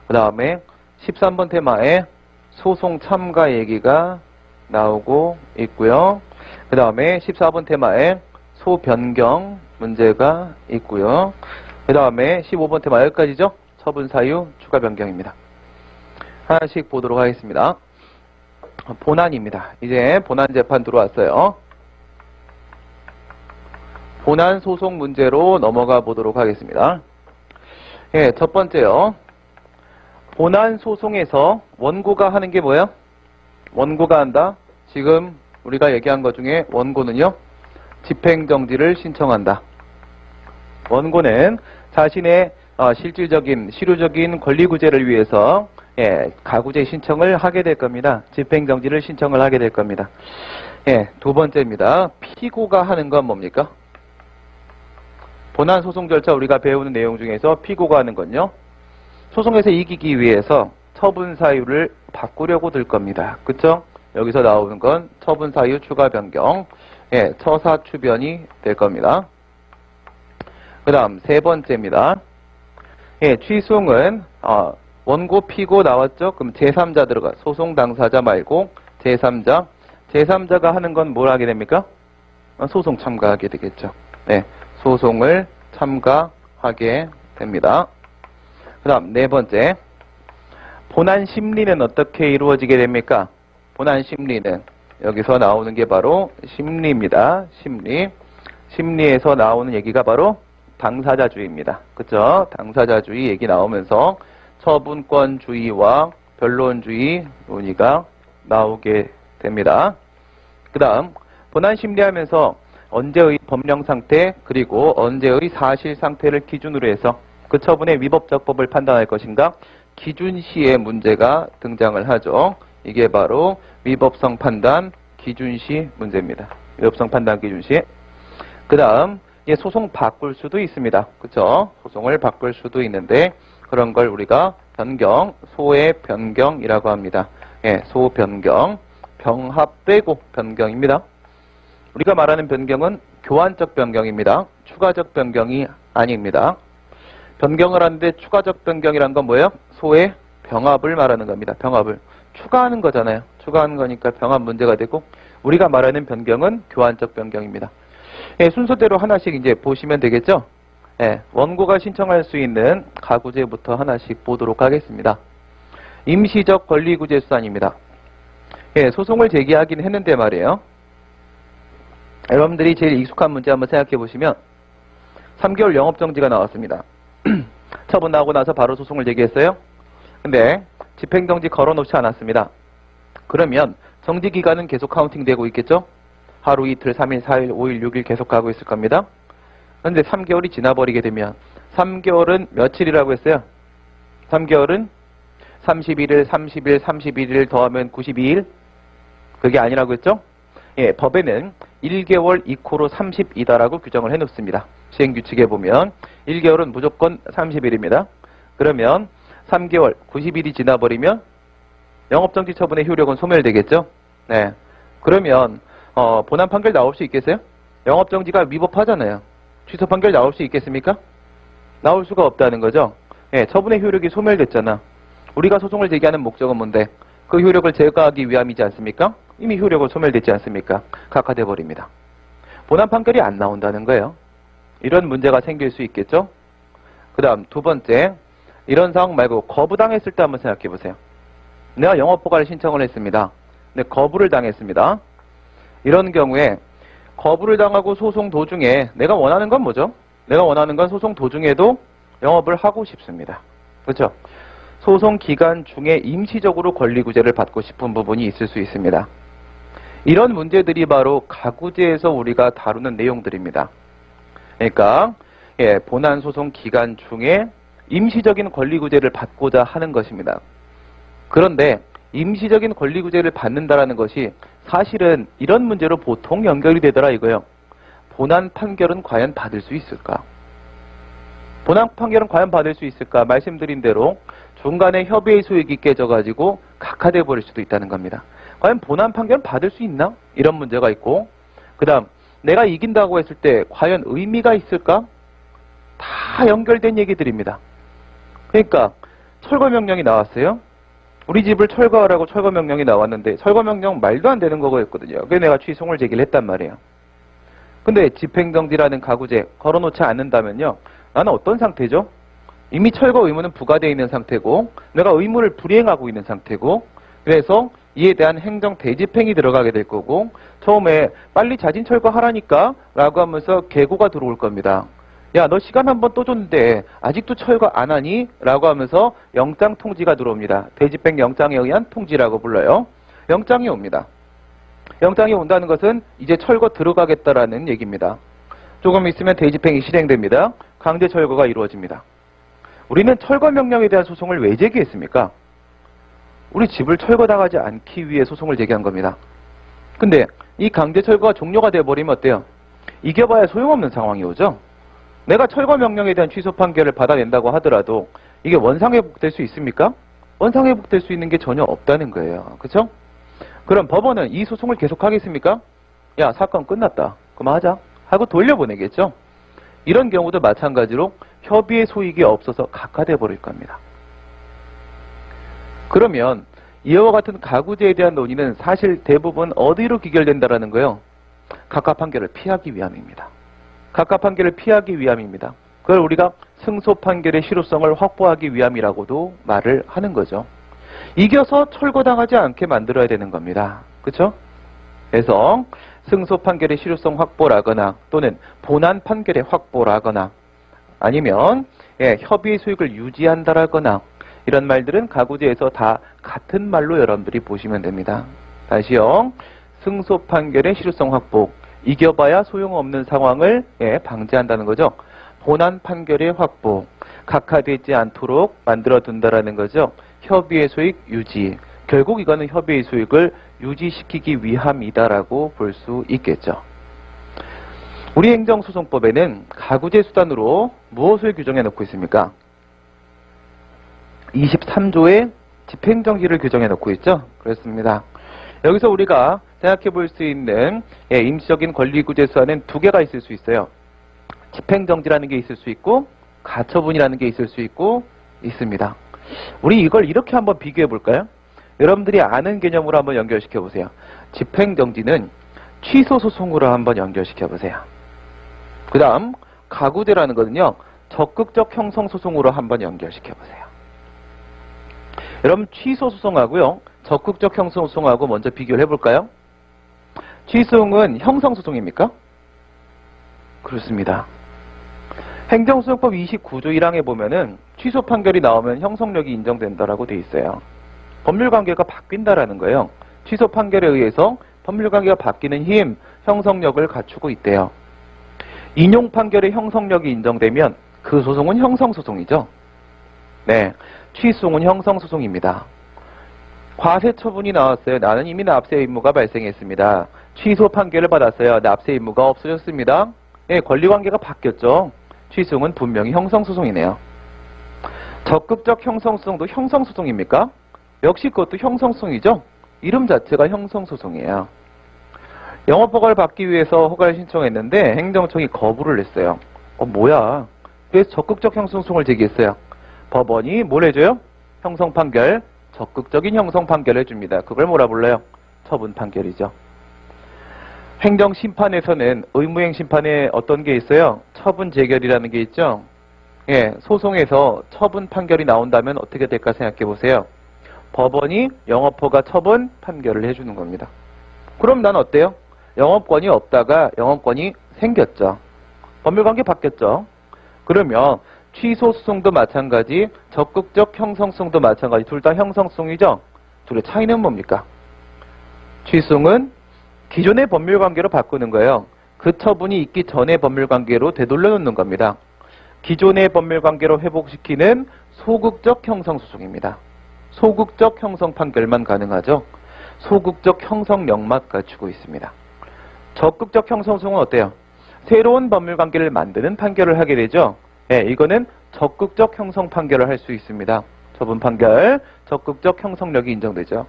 그 다음에 13번 테마에 소송 참가 얘기가 나오고 있고요. 그 다음에 14번 테마에 소변경 문제가 있고요. 그 다음에 15번 테마 여기까지죠. 처분 사유 추가 변경입니다. 하나씩 보도록 하겠습니다. 본안입니다. 이제 본안 재판 들어왔어요. 본안 소송 문제로 넘어가 보도록 하겠습니다. 예, 첫 번째요. 본안 소송에서 원고가 하는 게 뭐예요? 원고가 한다. 지금 우리가 얘기한 것 중에 원고는요. 집행정지를 신청한다. 원고는 자신의 실질적인 실효적인 권리구제를 위해서 가구제 신청을 하게 될 겁니다. 집행정지를 신청을 하게 될 겁니다. 예, 두 번째입니다. 피고가 하는 건 뭡니까? 본안 소송 절차 우리가 배우는 내용 중에서 피고가 하는 건요. 소송에서 이기기 위해서 처분 사유를 바꾸려고 들 겁니다. 그쵸? 여기서 나오는 건 처분 사유 추가 변경, 예, 처사 추변이 될 겁니다. 그 다음 세 번째입니다. 예, 취소는 원고 피고 나왔죠? 그럼 제3자 들어가, 소송 당사자 말고 제3자. 제3자가 하는 건 뭘 하게 됩니까? 소송 참가하게 되겠죠. 네, 소송을 참가하게 됩니다. 그 다음 네 번째, 본안 심리는 어떻게 이루어지게 됩니까? 본안 심리는 여기서 나오는 게 바로 심리입니다. 심리에서 나오는 얘기가 바로 당사자주의입니다. 그쵸? 당사자주의 얘기 나오면서 처분권주의와 변론주의 논의가 나오게 됩니다. 그 다음 본안 심리하면서 언제의 법령 상태 그리고 언제의 사실 상태를 기준으로 해서 그 처분의 위법적 법을 판단할 것인가 기준 시의 문제가 등장을 하죠. 이게 바로 위법성 판단 기준 시 문제입니다. 위법성 판단 기준 시. 그 다음 소송 바꿀 수도 있습니다. 그렇죠? 소송을 바꿀 수도 있는데 그런 걸 우리가 변경, 소의 변경이라고 합니다. 예, 소 변경, 병합 빼고 변경입니다. 우리가 말하는 변경은 교환적 변경입니다. 추가적 변경이 아닙니다. 변경을 하는데 추가적 변경이란 건 뭐예요? 소의 병합을 말하는 겁니다. 병합을. 추가하는 거잖아요. 추가하는 거니까 병합 문제가 되고 우리가 말하는 변경은 교환적 변경입니다. 예, 순서대로 하나씩 이제 보시면 되겠죠? 예, 원고가 신청할 수 있는 가구제부터 하나씩 보도록 하겠습니다. 임시적 권리구제 수단입니다. 예, 소송을 제기하긴 했는데 말이에요. 여러분들이 제일 익숙한 문제 한번 생각해 보시면 3개월 영업정지가 나왔습니다. 처분 나오고 나서 바로 소송을 제기했어요. 근데 집행정지 걸어놓지 않았습니다. 그러면 정지기간은 계속 카운팅되고 있겠죠? 하루, 이틀, 3일, 4일, 5일, 6일 계속 가고 있을 겁니다. 그런데 3개월이 지나버리게 되면 3개월은 며칠이라고 했어요? 3개월은 31일, 30일, 31일 더하면 92일? 그게 아니라고 했죠? 예, 법에는 1개월 이코로 30이다라고 규정을 해놓습니다. 시행규칙에 보면 1개월은 무조건 30일입니다. 그러면 3개월, 90일이 지나버리면 영업정지 처분의 효력은 소멸되겠죠? 네. 그러면 본안 판결 나올 수 있겠어요? 영업정지가 위법하잖아요. 취소 판결 나올 수 있겠습니까? 나올 수가 없다는 거죠. 예, 처분의 효력이 소멸됐잖아. 우리가 소송을 제기하는 목적은 뭔데? 그 효력을 제거하기 위함이지 않습니까? 이미 효력은 소멸됐지 않습니까? 각하돼 버립니다. 본안 판결이 안 나온다는 거예요. 이런 문제가 생길 수 있겠죠? 그 다음 두 번째, 이런 상황 말고 거부당했을 때 한번 생각해 보세요. 내가 영업허가를 신청을 했습니다. 근데 거부를 당했습니다. 이런 경우에 거부를 당하고 소송 도중에 내가 원하는 건 뭐죠? 내가 원하는 건 소송 도중에도 영업을 하고 싶습니다. 그렇죠? 소송 기간 중에 임시적으로 권리구제를 받고 싶은 부분이 있을 수 있습니다. 이런 문제들이 바로 가구제에서 우리가 다루는 내용들입니다. 그러니까 예, 본안 소송 기간 중에 임시적인 권리구제를 받고자 하는 것입니다. 그런데 임시적인 권리구제를 받는다라는 것이 사실은 이런 문제로 보통 연결이 되더라 이거예요. 본안 판결은 과연 받을 수 있을까? 본안 판결은 과연 받을 수 있을까? 말씀드린 대로 중간에 협의의 소액이 깨져가지고 각하돼 버릴 수도 있다는 겁니다. 과연 본안 판결은 받을 수 있나? 이런 문제가 있고 그 다음 내가 이긴다고 했을 때 과연 의미가 있을까? 다 연결된 얘기들입니다. 그러니까 철거 명령이 나왔어요. 우리 집을 철거하라고 철거 명령이 나왔는데 철거 명령 말도 안 되는 거였거든요. 그래서 내가 취소를 제기를 했단 말이에요. 근데 집행정지라는 가구제 걸어놓지 않는다면요. 나는 어떤 상태죠? 이미 철거 의무는 부과되어 있는 상태고 내가 의무를 불이행하고 있는 상태고 그래서 이에 대한 행정 대집행이 들어가게 될 거고 처음에 빨리 자진 철거하라니까 라고 하면서 계고가 들어올 겁니다. 야, 너 시간 한번 또 줬는데 아직도 철거 안 하니? 라고 하면서 영장 통지가 들어옵니다. 대집행 영장에 의한 통지라고 불러요. 영장이 옵니다. 영장이 온다는 것은 이제 철거 들어가겠다라는 얘기입니다. 조금 있으면 대집행이 실행됩니다. 강제 철거가 이루어집니다. 우리는 철거 명령에 대한 소송을 왜 제기했습니까? 우리 집을 철거당하지 않기 위해 소송을 제기한 겁니다. 근데 이 강제 철거가 종료가 돼버리면 어때요? 이겨봐야 소용없는 상황이 오죠? 내가 철거 명령에 대한 취소 판결을 받아낸다고 하더라도 이게 원상회복될 수 있습니까? 원상회복될 수 있는 게 전혀 없다는 거예요. 그렇죠? 그럼 법원은 이 소송을 계속하겠습니까? 야, 사건 끝났다. 그만하자. 하고 돌려보내겠죠? 이런 경우도 마찬가지로 협의의 소익이 없어서 각하돼 버릴 겁니다. 그러면 이와 같은 가구제에 대한 논의는 사실 대부분 어디로 귀결된다라는 거예요? 각하 판결을 피하기 위함입니다. 각하 판결을 피하기 위함입니다. 그걸 우리가 승소 판결의 실효성을 확보하기 위함이라고도 말을 하는 거죠. 이겨서 철거당하지 않게 만들어야 되는 겁니다. 그렇죠? 그래서 승소 판결의 실효성 확보라거나 또는 본안 판결의 확보라거나 아니면 예, 협의의 수익을 유지한다라거나 이런 말들은 가구제에서 다 같은 말로 여러분들이 보시면 됩니다. 다시요. 승소 판결의 실효성 확보 이겨봐야 소용없는 상황을 방지한다는 거죠. 본안 판결의 확보, 각하되지 않도록 만들어둔다라는 거죠. 협의의 소익 유지, 결국 이거는 협의의 소익을 유지시키기 위함이다라고 볼 수 있겠죠. 우리 행정소송법에는 가구제 수단으로 무엇을 규정해 놓고 있습니까? 23조의 집행정지를 규정해 놓고 있죠. 그렇습니다. 여기서 우리가 생각해 볼 수 있는 임시적인 권리구제 수단은 두 개가 있을 수 있어요. 집행정지라는 게 있을 수 있고 가처분이라는 게 있을 수 있고 있습니다. 우리 이걸 이렇게 한번 비교해 볼까요? 여러분들이 아는 개념으로 한번 연결시켜 보세요. 집행정지는 취소소송으로 한번 연결시켜 보세요. 그 다음 가구제라는 거는요, 적극적 형성소송으로 한번 연결시켜 보세요. 여러분 취소소송하고요 적극적 형성소송하고 먼저 비교를 해볼까요? 취소소송은 형성소송입니까? 그렇습니다. 행정소송법 29조 1항에 보면은 취소 판결이 나오면 형성력이 인정된다라고 돼 있어요. 법률관계가 바뀐다라는 거예요. 취소 판결에 의해서 법률관계가 바뀌는 힘, 형성력을 갖추고 있대요. 인용 판결의 형성력이 인정되면 그 소송은 형성소송이죠. 네, 취소송은 형성소송입니다. 과세처분이 나왔어요. 나는 이미 납세 의무가 발생했습니다. 취소 판결을 받았어요. 납세 의무가 없어졌습니다. 예, 권리관계가 바뀌었죠. 취소송은 분명히 형성소송이네요. 적극적 형성소송도 형성소송입니까? 역시 그것도 형성소송이죠. 이름 자체가 형성소송이에요. 영업허가를 받기 위해서 허가를 신청했는데 행정청이 거부를 했어요. 뭐야. 그래서 적극적 형성소송을 제기했어요. 법원이 뭘 해줘요? 형성판결, 적극적인 형성판결을 해줍니다. 그걸 뭐라 불러요? 처분판결이죠. 행정심판에서는 의무행심판에 어떤 게 있어요? 처분재결이라는 게 있죠. 예, 소송에서 처분 판결이 나온다면 어떻게 될까 생각해 보세요. 법원이 영업허가 처분 판결을 해주는 겁니다. 그럼 난 어때요? 영업권이 없다가 영업권이 생겼죠. 법률관계 바뀌었죠. 그러면 취소소송도 마찬가지, 적극적 형성소송도 마찬가지, 둘 다 형성소송이죠. 둘의 차이는 뭡니까? 취소송은 기존의 법률관계로 바꾸는 거예요. 그 처분이 있기 전의 법률관계로 되돌려 놓는 겁니다. 기존의 법률관계로 회복시키는 소극적 형성소송입니다. 소극적 형성 판결만 가능하죠. 소극적 형성력만 갖추고 있습니다. 적극적 형성소송은 어때요? 새로운 법률관계를 만드는 판결을 하게 되죠. 네, 이거는 적극적 형성 판결을 할 수 있습니다. 처분 판결, 적극적 형성력이 인정되죠.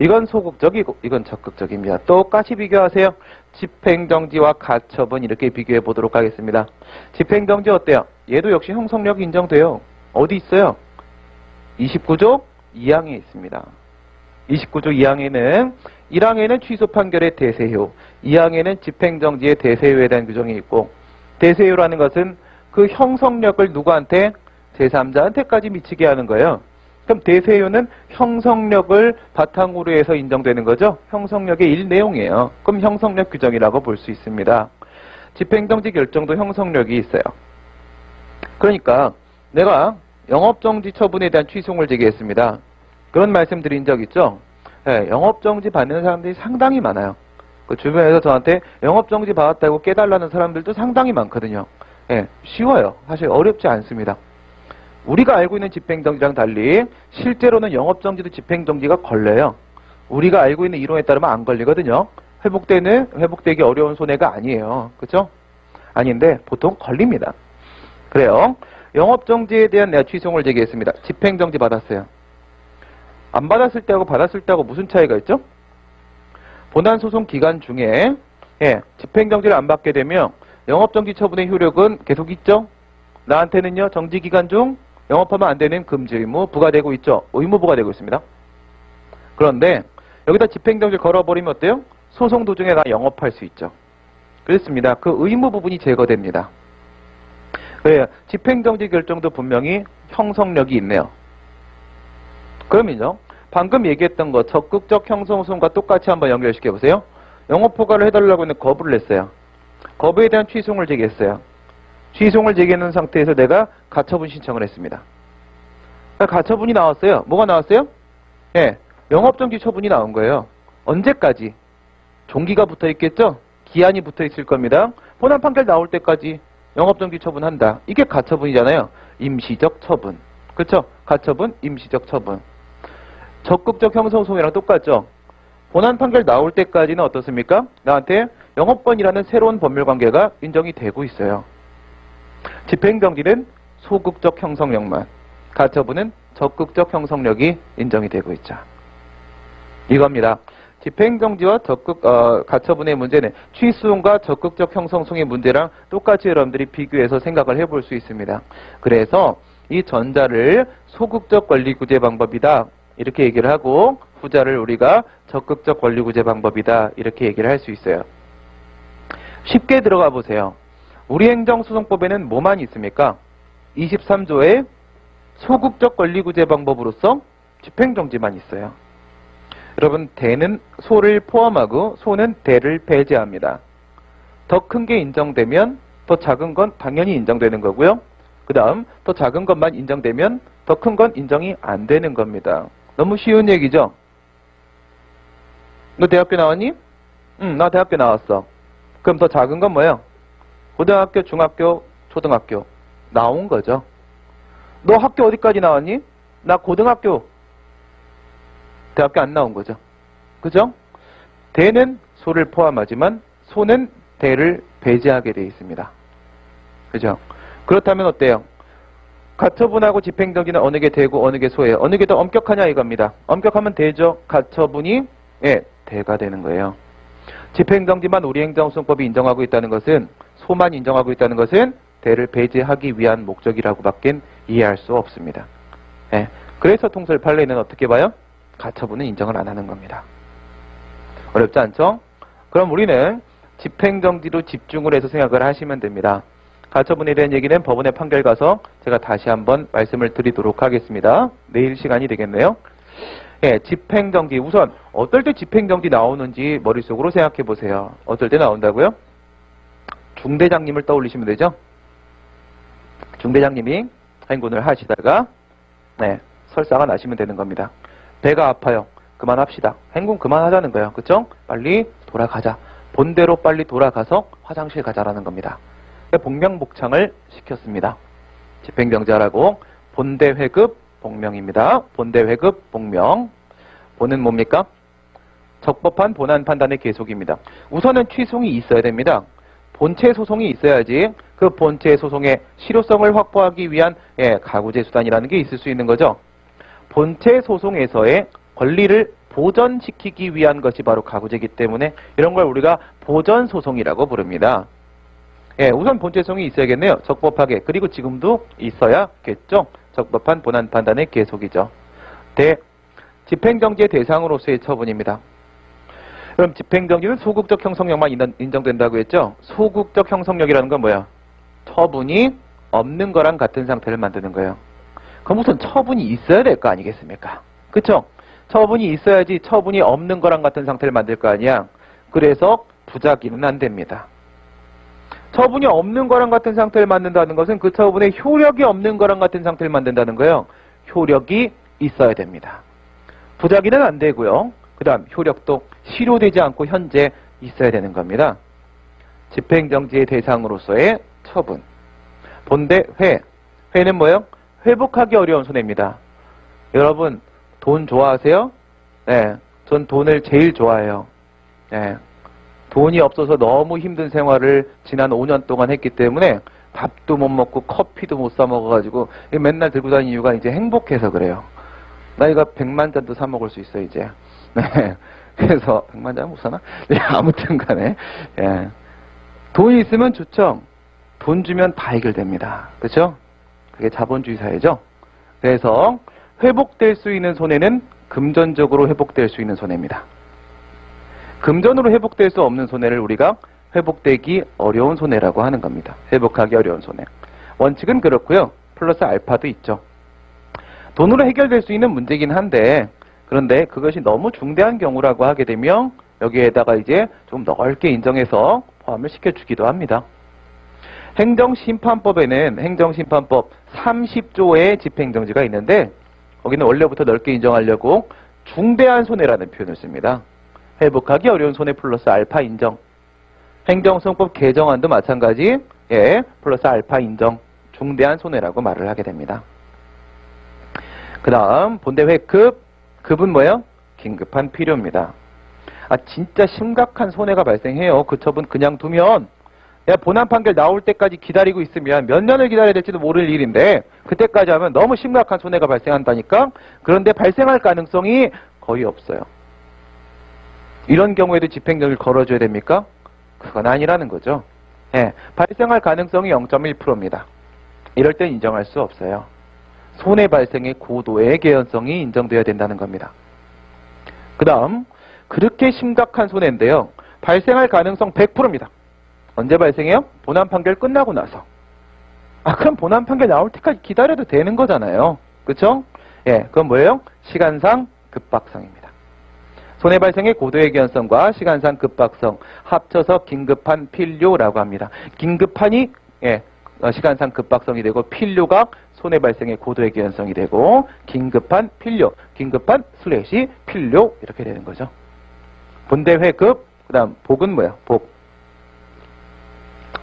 이건 소극적이고 이건 적극적입니다. 똑같이 비교하세요. 집행정지와 가처분 이렇게 비교해 보도록 하겠습니다. 집행정지 어때요? 얘도 역시 형성력이 인정돼요. 어디 있어요? 29조 2항에 있습니다. 29조 2항에는 1항에는 취소 판결의 대세효, 2항에는 집행정지의 대세효에 대한 규정이 있고, 대세효라는 것은 그 형성력을 누구한테? 제3자한테까지 미치게 하는 거예요. 그럼 대세효는 형성력을 바탕으로 해서 인정되는 거죠. 형성력의 일내용이에요. 그럼 형성력 규정이라고 볼 수 있습니다. 집행정지 결정도 형성력이 있어요. 그러니까 내가 영업정지 처분에 대한 취소송을 제기했습니다. 그런 말씀 드린 적 있죠. 네, 영업정지 받는 사람들이 상당히 많아요. 그 주변에서 저한테 영업정지 받았다고 깨달라는 사람들도 상당히 많거든요. 네, 쉬워요. 사실 어렵지 않습니다. 우리가 알고 있는 집행정지랑 달리 실제로는 영업정지도 집행정지가 걸려요. 우리가 알고 있는 이론에 따르면 안 걸리거든요. 회복되기 어려운 손해가 아니에요. 그렇죠? 아닌데 보통 걸립니다. 그래요. 영업정지에 대한 내가 취소송을 제기했습니다. 집행정지 받았어요. 안 받았을 때하고 받았을 때하고 무슨 차이가 있죠? 본안소송 기간 중에 집행정지를 안 받게 되면 영업정지 처분의 효력은 계속 있죠? 나한테는요, 정지기간 중 영업하면 안 되는 금지 의무 부과되고 있죠. 의무 부과되고 있습니다. 그런데 여기다 집행정지 걸어버리면 어때요? 소송 도중에 나 영업할 수 있죠. 그렇습니다. 그 의무 부분이 제거됩니다. 그래요. 집행정지 결정도 분명히 형성력이 있네요. 그러면요, 방금 얘기했던 거 적극적 형성소송과 똑같이 한번 연결시켜보세요. 영업허가를 해달라고 했는데 거부를 했어요. 거부에 대한 취소송을 제기했어요. 취소송을 제기하는 상태에서 내가 가처분 신청을 했습니다. 가처분이 나왔어요. 뭐가 나왔어요? 영업정지 처분이 나온 거예요. 언제까지? 종기가 붙어 있겠죠? 기한이 붙어 있을 겁니다. 본안 판결 나올 때까지 영업정지 처분한다. 이게 가처분이잖아요. 임시적 처분. 그렇죠? 가처분, 임시적 처분. 적극적 형사소송이랑 똑같죠? 본안 판결 나올 때까지는 어떻습니까? 나한테 영업권이라는 새로운 법률관계가 인정이 되고 있어요. 집행정지는 소극적 형성력만, 가처분은 적극적 형성력이 인정이 되고 있죠. 이겁니다. 집행정지와 가처분의 문제는 취소송과 적극적 형성소송의 문제랑 똑같이 여러분들이 비교해서 생각을 해볼 수 있습니다. 그래서 이 전자를 소극적 권리구제 방법이다 이렇게 얘기를 하고, 후자를 우리가 적극적 권리구제 방법이다 이렇게 얘기를 할 수 있어요. 쉽게 들어가 보세요. 우리 행정소송법에는 뭐만 있습니까? 23조에 소극적 권리구제 방법으로서 집행정지만 있어요. 여러분, 대는 소를 포함하고 소는 대를 배제합니다. 더 큰 게 인정되면 더 작은 건 당연히 인정되는 거고요. 그 다음 더 작은 것만 인정되면 더 큰 건 인정이 안 되는 겁니다. 너무 쉬운 얘기죠? 너 대학교 나왔니? 응, 나 대학교 나왔어. 그럼 더 작은 건 뭐예요? 고등학교, 중학교, 초등학교 나온 거죠. 너 학교 어디까지 나왔니? 나 고등학교. 대학교 안 나온 거죠. 그죠? 대는 소를 포함하지만 소는 대를 배제하게 돼 있습니다. 그죠? 그렇다면 어때요? 가처분하고 집행정지는 어느 게 대고 어느 게 소예요? 어느 게 더 엄격하냐 이겁니다. 엄격하면 대죠. 가처분이 대가 되는 거예요. 집행정지만 우리 행정소송법이 인정하고 있다는 것은, 소만 인정하고 있다는 것은 대를 배제하기 위한 목적이라고 밖엔 이해할 수 없습니다. 예. 그래서 통설 판례는 어떻게 봐요? 가처분은 인정을 안 하는 겁니다. 어렵지 않죠? 그럼 우리는 집행정지로 집중을 해서 생각을 하시면 됩니다. 가처분에 대한 얘기는 법원의 판결 가서 제가 다시 한번 말씀을 드리도록 하겠습니다. 내일 시간이 되겠네요. 예, 집행정지. 우선 어떨 때 집행정지 나오는지 머릿속으로 생각해 보세요. 어떨 때 나온다고요? 중대장님을 떠올리시면 되죠. 중대장님이 행군을 하시다가 설사가 나시면 되는 겁니다. 배가 아파요. 그만합시다. 행군 그만하자는 거예요. 그쵸? 빨리 돌아가자. 본대로 빨리 돌아가서 화장실 가자라는 겁니다. 복명복창을 시켰습니다. 집행정지하라고. 본대 회급 복명입니다. 본대 회급 복명. 본은 뭡니까? 적법한 본안 판단의 계속입니다. 우선은 취소송이 있어야 됩니다. 본체 소송이 있어야지 그 본체 소송의 실효성을 확보하기 위한 가구제 수단이라는 게 있을 수 있는 거죠. 본체 소송에서의 권리를 보전시키기 위한 것이 바로 가구제이기 때문에 이런 걸 우리가 보전 소송이라고 부릅니다. 예, 우선 본체 소송이 있어야겠네요. 적법하게. 그리고 지금도 있어야겠죠. 적법한 본안 판단의 계속이죠. 대, 집행정지의 대상으로서의 처분입니다. 그럼 집행정지는 소극적 형성력만 인정된다고 했죠? 소극적 형성력이라는 건 뭐야? 처분이 없는 거랑 같은 상태를 만드는 거예요. 그럼 우선 처분이 있어야 될 거 아니겠습니까? 그쵸? 처분이 있어야지 처분이 없는 거랑 같은 상태를 만들 거 아니야. 그래서 부작위는 안 됩니다. 처분이 없는 거랑 같은 상태를 만든다는 것은 그 처분의 효력이 없는 거랑 같은 상태를 만든다는 거예요. 효력이 있어야 됩니다. 부작위는 안 되고요. 그 다음 효력도 실효되지 않고 현재 있어야 되는 겁니다. 집행정지의 대상으로서의 처분. 본대 회. 회는 뭐예요? 회복하기 어려운 손해입니다. 여러분, 돈 좋아하세요? 네, 전 돈을 제일 좋아해요. 네, 돈이 없어서 너무 힘든 생활을 지난 5년 동안 했기 때문에 밥도 못 먹고 커피도 못 사 먹어가지고 맨날 들고 다니는 이유가 이제 행복해서 그래요. 나이가 100만 잔도 사 먹을 수 있어 이제. 네, 그래서 100만 잔 못 사나? 네, 아무튼 간에 네. 돈이 있으면 좋죠. 돈 주면 다 해결됩니다. 그렇죠? 그게 자본주의 사회죠. 그래서 회복될 수 있는 손해는 금전적으로 회복될 수 있는 손해입니다. 금전으로 회복될 수 없는 손해를 우리가 회복되기 어려운 손해라고 하는 겁니다. 회복하기 어려운 손해. 원칙은 그렇고요. 플러스 알파도 있죠. 돈으로 해결될 수 있는 문제긴 한데, 그런데 그것이 너무 중대한 경우라고 하게 되면 여기에다가 이제 좀 넓게 인정해서 포함을 시켜주기도 합니다. 행정심판법에는 행정심판법 30조의 집행정지가 있는데, 거기는 원래부터 넓게 인정하려고 중대한 손해라는 표현을 씁니다. 회복하기 어려운 손해 플러스 알파 인정. 행정소송법 개정안도 마찬가지 예, 플러스 알파 인정 중대한 손해라고 말을 하게 됩니다. 그 다음 본대회 급은 뭐예요? 긴급한 필요입니다. 아 진짜 심각한 손해가 발생해요. 그 처분 그냥 두면 내가 본안 판결 나올 때까지 기다리고 있으면 몇 년을 기다려야 될지도 모를 일인데 그때까지 하면 너무 심각한 손해가 발생한다니까. 그런데 발생할 가능성이 거의 없어요. 이런 경우에도 집행력을 걸어줘야 됩니까? 그건 아니라는 거죠. 예, 발생할 가능성이 0.1%입니다. 이럴 땐 인정할 수 없어요. 손해 발생의 고도의 개연성이 인정돼야 된다는 겁니다. 그 다음 그렇게 심각한 손해인데요. 발생할 가능성 100%입니다. 언제 발생해요? 본안 판결 끝나고 나서. 아 그럼 본안 판결 나올 때까지 기다려도 되는 거잖아요. 그쵸? 예, 그건 뭐예요? 시간상 급박성입니다. 손해 발생의 고도의 개연성과 시간상 급박성 합쳐서 긴급한 필요라고 합니다. 긴급한이 예, 시간상 급박성이 되고 필요가 손해 발생의 고도의 개연성이 되고 긴급한 필요, 긴급한 슬래시 필요 이렇게 되는 거죠. 본대회급, 그 다음 복은 뭐야? 복.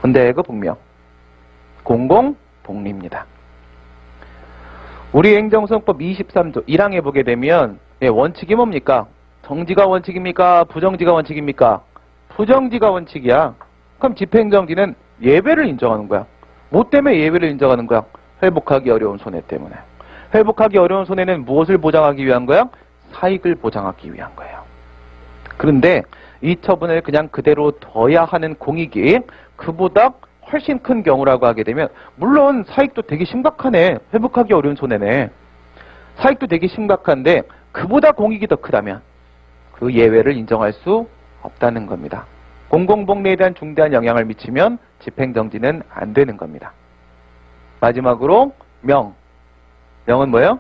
본대회급 복명. 공공복리입니다. 우리 행정소송법 23조 1항에 보게 되면 예, 원칙이 뭡니까? 정지가 원칙입니까? 부정지가 원칙입니까? 부정지가 원칙이야. 그럼 집행정지는 예외를 인정하는 거야. 뭐 때문에 예외를 인정하는 거야? 회복하기 어려운 손해 때문에. 회복하기 어려운 손해는 무엇을 보장하기 위한 거야? 사익을 보장하기 위한 거예요. 그런데 이 처분을 그냥 그대로 둬야 하는 공익이 그보다 훨씬 큰 경우라고 하게 되면 물론 사익도 되게 심각하네. 회복하기 어려운 손해네. 사익도 되게 심각한데 그보다 공익이 더 크다면 그 예외를 인정할 수 없다는 겁니다. 공공복리에 대한 중대한 영향을 미치면 집행정지는 안 되는 겁니다. 마지막으로 명. 명은 뭐예요?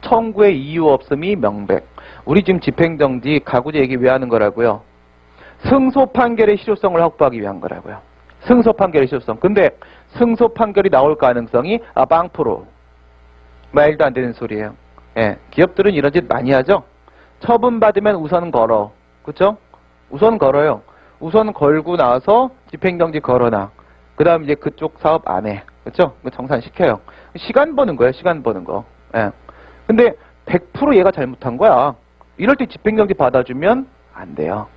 청구의 이유 없음이 명백. 우리 지금 집행정지 가구제 얘기 왜 하는 거라고요? 승소 판결의 실효성을 확보하기 위한 거라고요. 승소 판결의 실효성. 근데 승소 판결이 나올 가능성이 아 0%. 말도 안 되는 소리예요. 예, 기업들은 이런 짓 많이 하죠. 처분받으면 우선 걸어. 그쵸? 우선 걸어요. 우선 걸고 나서 집행정지 걸어놔. 그 다음 이제 그쪽 사업 안 해. 그쵸? 정산시켜요. 시간 버는 거예요. 시간 버는 거. 예. 근데 100% 얘가 잘못한 거야. 이럴 때 집행정지 받아주면 안 돼요.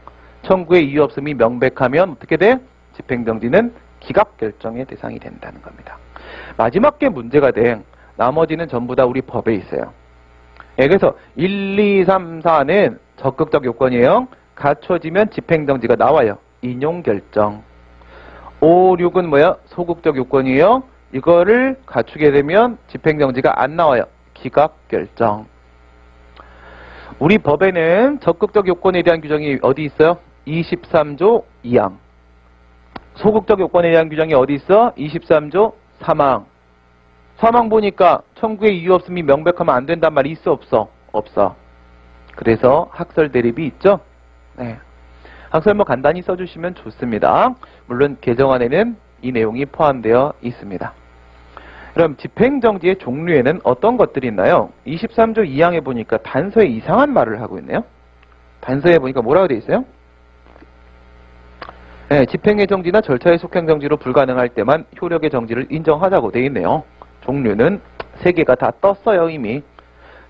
청구의 이유 없음이 명백하면 어떻게 돼? 집행정지는 기각결정의 대상이 된다는 겁니다. 마지막 게 문제가 된 나머지는 전부 다 우리 법에 있어요. 예, 그래서 1, 2, 3, 4는 적극적 요건이에요. 갖춰지면 집행정지가 나와요. 인용결정. 5, 6은 뭐야? 소극적 요건이에요. 이거를 갖추게 되면 집행정지가 안 나와요. 기각결정. 우리 법에는 적극적 요건에 대한 규정이 어디 있어요? 23조 2항. 소극적 요건에 대한 규정이 어디 있어? 23조 3항. 3항 보니까 청구의 이유 없음이 명백하면 안 된단 말이 있어 없어? 없어. 그래서 학설 대립이 있죠? 네. 학설문 뭐 간단히 써주시면 좋습니다. 물론 개정안에는 이 내용이 포함되어 있습니다. 그럼 집행정지의 종류에는 어떤 것들이 있나요? 23조 2항에 보니까 단서에 이상한 말을 하고 있네요. 단서에 보니까 뭐라고 되어 있어요? 네, 집행의 정지나 절차의 속행정지로 불가능할 때만 효력의 정지를 인정하자고 되어 있네요. 종류는 3개가 다 떴어요. 이미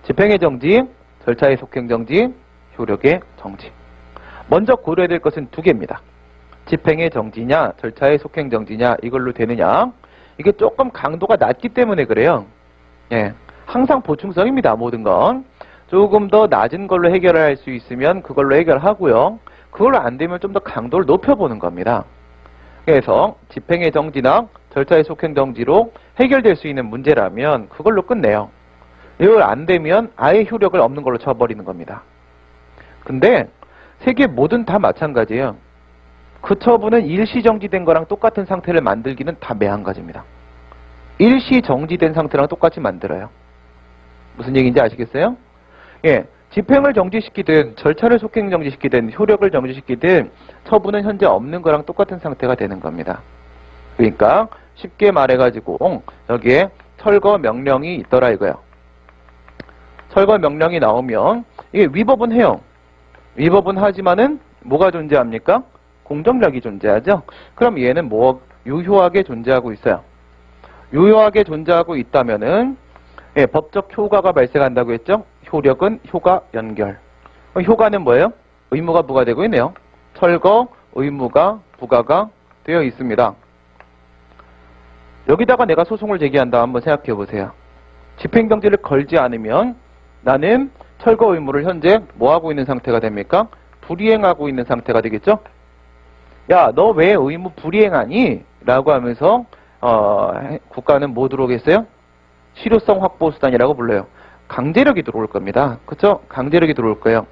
집행의 정지, 절차의 속행정지, 효력의 정지. 먼저 고려해야 될 것은 2개입니다. 집행의 정지냐 절차의 속행정지냐 이걸로 되느냐. 이게 조금 강도가 낮기 때문에 그래요. 예, 항상 보충성입니다. 모든 건 조금 더 낮은 걸로 해결할 수 있으면 그걸로 해결하고요. 그걸로 안 되면 좀 더 강도를 높여보는 겁니다. 그래서 집행의 정지나 절차의 속행정지로 해결될 수 있는 문제라면 그걸로 끝내요. 이걸 안 되면 아예 효력을 없는 걸로 쳐버리는 겁니다. 근데 세 개 모든 다 마찬가지예요. 그 처분은 일시정지된 거랑 똑같은 상태를 만들기는 다 매한가지입니다. 일시정지된 상태랑 똑같이 만들어요. 무슨 얘기인지 아시겠어요? 예, 집행을 정지시키든 절차를 속행정지시키든 효력을 정지시키든 처분은 현재 없는 거랑 똑같은 상태가 되는 겁니다. 그러니까 쉽게 말해가지고 여기에 철거 명령이 있더라 이거예요. 철거 명령이 나오면 이게 위법은 해요. 위법은 하지만은 뭐가 존재합니까? 공정력이 존재하죠. 그럼 얘는 뭐 유효하게 존재하고 있어요. 유효하게 존재하고 있다면은 예, 법적 효과가 발생한다고 했죠. 효력은 효과 연결. 효과는 뭐예요? 의무가 부과되고 있네요. 철거 의무가 부과가 되어 있습니다. 여기다가 내가 소송을 제기한다 한번 생각해 보세요. 집행정지를 걸지 않으면 나는 철거 의무를 현재 뭐하고 있는 상태가 됩니까? 불이행하고 있는 상태가 되겠죠? 야, 너 왜 의무 불이행하니? 라고 하면서 국가는 뭐 들어오겠어요? 실효성 확보 수단이라고 불러요. 강제력이 들어올 겁니다. 그쵸? 강제력이 들어올 거예요.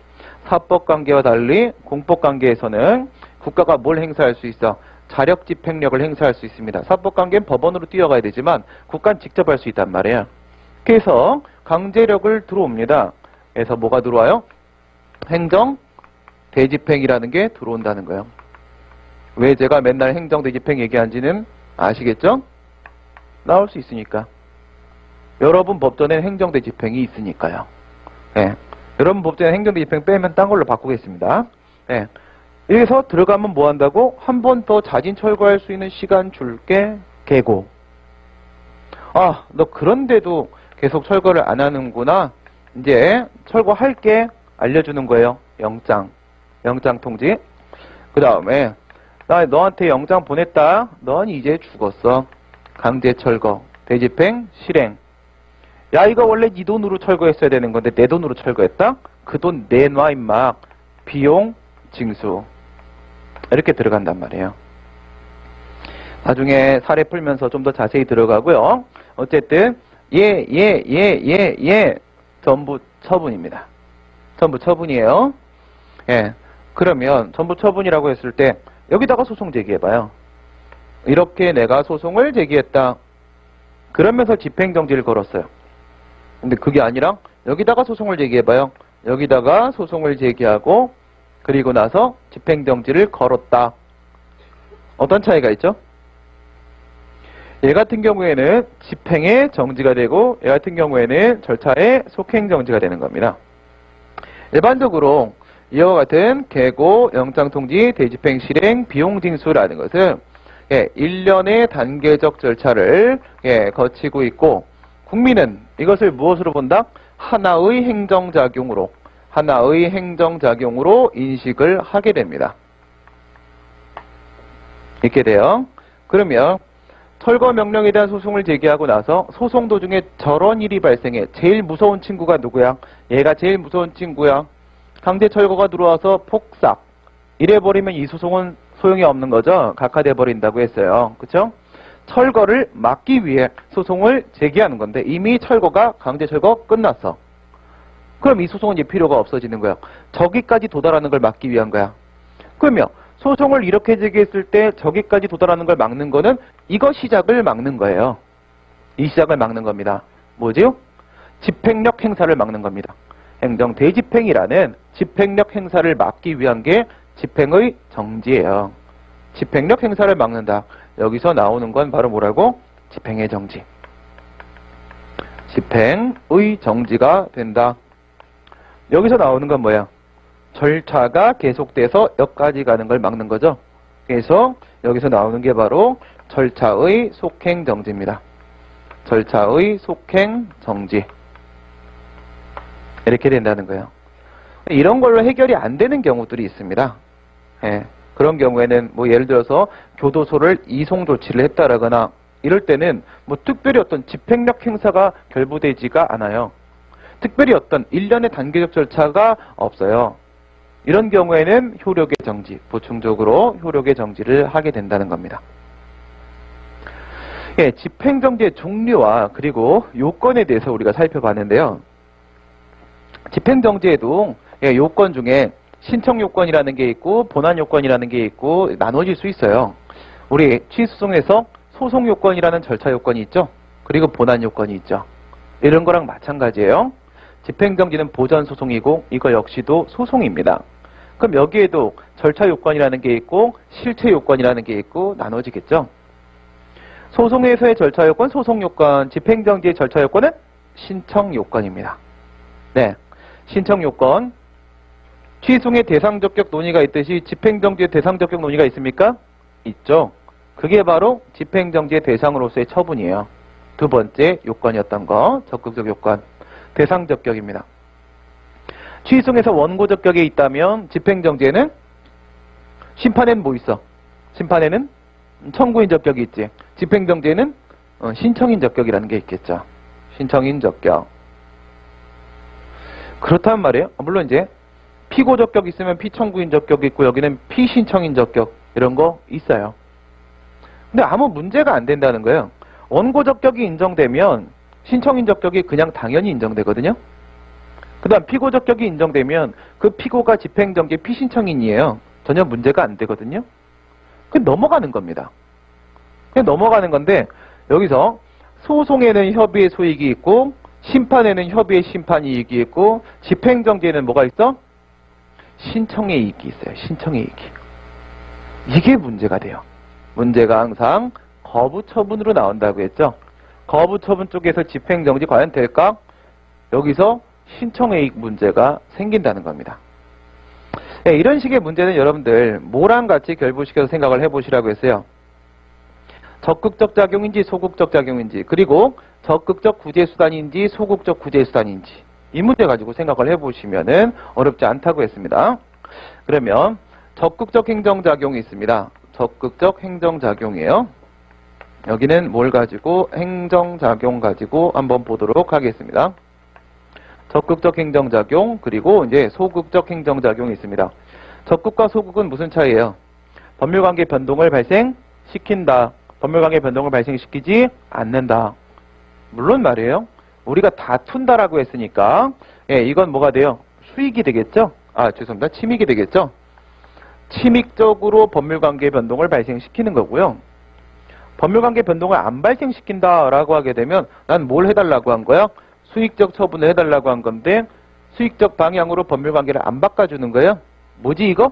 사법관계와 달리 공법관계에서는 국가가 뭘 행사할 수 있어? 자력 집행력을 행사할 수 있습니다. 사법관계는 법원으로 뛰어가야 되지만 국가는 직접 할 수 있단 말이에요. 그래서 강제력을 들어옵니다. 그래서 뭐가 들어와요? 행정, 대집행이라는 게 들어온다는 거예요. 왜 제가 맨날 행정, 대집행 얘기한지는 아시겠죠? 나올 수 있으니까. 여러분 법전엔 행정, 대집행이 있으니까요. 네. 여러분 법전엔 행정, 대집행 빼면 딴 걸로 바꾸겠습니다. 네. 여기서 들어가면 뭐 한다고? 한 번 더 자진 철거할 수 있는 시간 줄게, 개고. 아, 너 그런데도 계속 철거를 안 하는구나. 이제 철거할게 알려주는 거예요. 영장. 영장 통지. 그 다음에 나 너한테 영장 보냈다. 넌 이제 죽었어. 강제 철거. 대집행. 실행. 야, 이거 원래 네 돈으로 철거했어야 되는 건데 내 돈으로 철거했다? 그 돈 내놔 임마. 비용. 징수. 이렇게 들어간단 말이에요. 나중에 사례 풀면서 좀 더 자세히 들어가고요. 어쨌든 예 전부 처분입니다. 전부 처분이에요. 예. 그러면 전부 처분이라고 했을 때 여기다가 소송 제기해봐요. 이렇게 내가 소송을 제기했다. 그러면서 집행정지를 걸었어요. 근데 그게 아니라 여기다가 소송을 제기해봐요. 여기다가 소송을 제기하고 그리고 나서 집행정지를 걸었다. 어떤 차이가 있죠? 얘 같은 경우에는 집행에 정지가 되고 얘 같은 경우에는 절차에 속행정지가 되는 겁니다. 일반적으로 이와 같은 계고, 영장통지, 대집행 실행, 비용징수라는 것은 예, 일련의 단계적 절차를 예, 거치고 있고 국민은 이것을 무엇으로 본다? 하나의 행정작용으로 인식을 하게 됩니다. 이렇게 돼요. 그러면 철거 명령에 대한 소송을 제기하고 나서 소송 도중에 저런 일이 발생해. 제일 무서운 친구가 누구야? 얘가 제일 무서운 친구야. 강제 철거가 들어와서 폭삭. 이래버리면 이 소송은 소용이 없는 거죠. 각하돼 버린다고 했어요. 그쵸? 철거를 막기 위해 소송을 제기하는 건데 이미 철거가 강제 철거 끝났어. 그럼 이 소송은 이제 필요가 없어지는 거야. 저기까지 도달하는 걸 막기 위한 거야. 그러면 소송을 이렇게 제기했을 때 저기까지 도달하는 걸 막는 거는 이거 시작을 막는 거예요. 이 시작을 막는 겁니다. 뭐지요? 집행력 행사를 막는 겁니다. 행정 대집행이라는 집행력 행사를 막기 위한 게 집행의 정지예요. 집행력 행사를 막는다. 여기서 나오는 건 바로 뭐라고? 집행의 정지. 집행의 정지가 된다. 여기서 나오는 건 뭐야? 절차가 계속돼서 여기까지 가는 걸 막는 거죠. 그래서 여기서 나오는 게 바로 절차의 속행정지입니다. 절차의 속행정지. 이렇게 된다는 거예요. 이런 걸로 해결이 안 되는 경우들이 있습니다. 예, 그런 경우에는 뭐 예를 들어서 교도소를 이송 조치를 했다라거나 이럴 때는 뭐 특별히 어떤 집행력 행사가 결부되지가 않아요. 특별히 어떤 일련의 단계적 절차가 없어요. 이런 경우에는 효력의 정지, 보충적으로 효력의 정지를 하게 된다는 겁니다. 예, 집행정지의 종류와 그리고 요건에 대해서 우리가 살펴봤는데요. 집행정지에도 예, 요건 중에 신청요건이라는 게 있고 본안요건이라는 게 있고 나눠질 수 있어요. 우리 취소송에서 소송요건이라는 절차요건이 있죠. 그리고 본안요건이 있죠. 이런 거랑 마찬가지예요. 집행정지는 보전소송이고 이거 역시도 소송입니다. 그럼 여기에도 절차요건이라는 게 있고 실체요건이라는 게 있고 나눠지겠죠. 소송에서의 절차요건, 소송요건, 집행정지의 절차요건은 신청요건입니다. 네, 신청요건 취소의 대상적격 논의가 있듯이 집행정지의 대상적격 논의가 있습니까? 있죠. 그게 바로 집행정지의 대상으로서의 처분이에요. 두 번째 요건이었던 거, 적극적 요건, 대상적격입니다. 취소에서 원고적격에 있다면 집행정지에는 심판에는 뭐 있어? 심판에는 청구인 적격이 있지. 집행정지에는 신청인 적격이라는 게 있겠죠. 신청인 적격. 그렇단 말이에요. 물론 이제 피고 적격 있으면 피청구인 적격이 있고 여기는 피신청인 적격 이런 거 있어요. 근데 아무 문제가 안 된다는 거예요. 원고 적격이 인정되면 신청인 적격이 그냥 당연히 인정되거든요. 그 다음 피고 적격이 인정되면 그 피고가 집행정지 피신청인이에요. 전혀 문제가 안 되거든요. 그냥 넘어가는 겁니다. 그냥 넘어가는 건데 여기서 소송에는 협의의 소익이 있고 심판에는 협의의 심판 이익이 있고 집행정지에는 뭐가 있어? 신청의 이익이 있어요. 신청의 이익이. 이게 문제가 돼요. 문제가 항상 거부처분으로 나온다고 했죠. 거부처분 쪽에서 집행정지 과연 될까? 여기서 신청의 이익 문제가 생긴다는 겁니다. 네, 이런 식의 문제는 여러분들 뭐랑 같이 결부시켜서 생각을 해보시라고 했어요. 적극적 작용인지 소극적 작용인지, 그리고 적극적 구제수단인지 소극적 구제수단인지 이 문제 가지고 생각을 해보시면은 어렵지 않다고 했습니다. 그러면 적극적 행정작용이 있습니다. 적극적 행정작용이에요. 여기는 뭘 가지고? 행정작용 가지고 한번 보도록 하겠습니다. 적극적 행정작용, 그리고 이제 소극적 행정작용이 있습니다. 적극과 소극은 무슨 차이예요? 법률관계 변동을 발생시킨다. 법률관계 변동을 발생시키지 않는다. 물론 말이에요. 우리가 다툰다라고 했으니까 예, 이건 뭐가 돼요? 수익이 되겠죠? 아, 죄송합니다. 침익이 되겠죠? 침익적으로 법률관계 변동을 발생시키는 거고요. 법률관계 변동을 안 발생시킨다라고 하게 되면 난 뭘 해달라고 한 거야? 수익적 처분을 해달라고 한 건데 수익적 방향으로 법률관계를 안 바꿔주는 거예요. 뭐지 이거?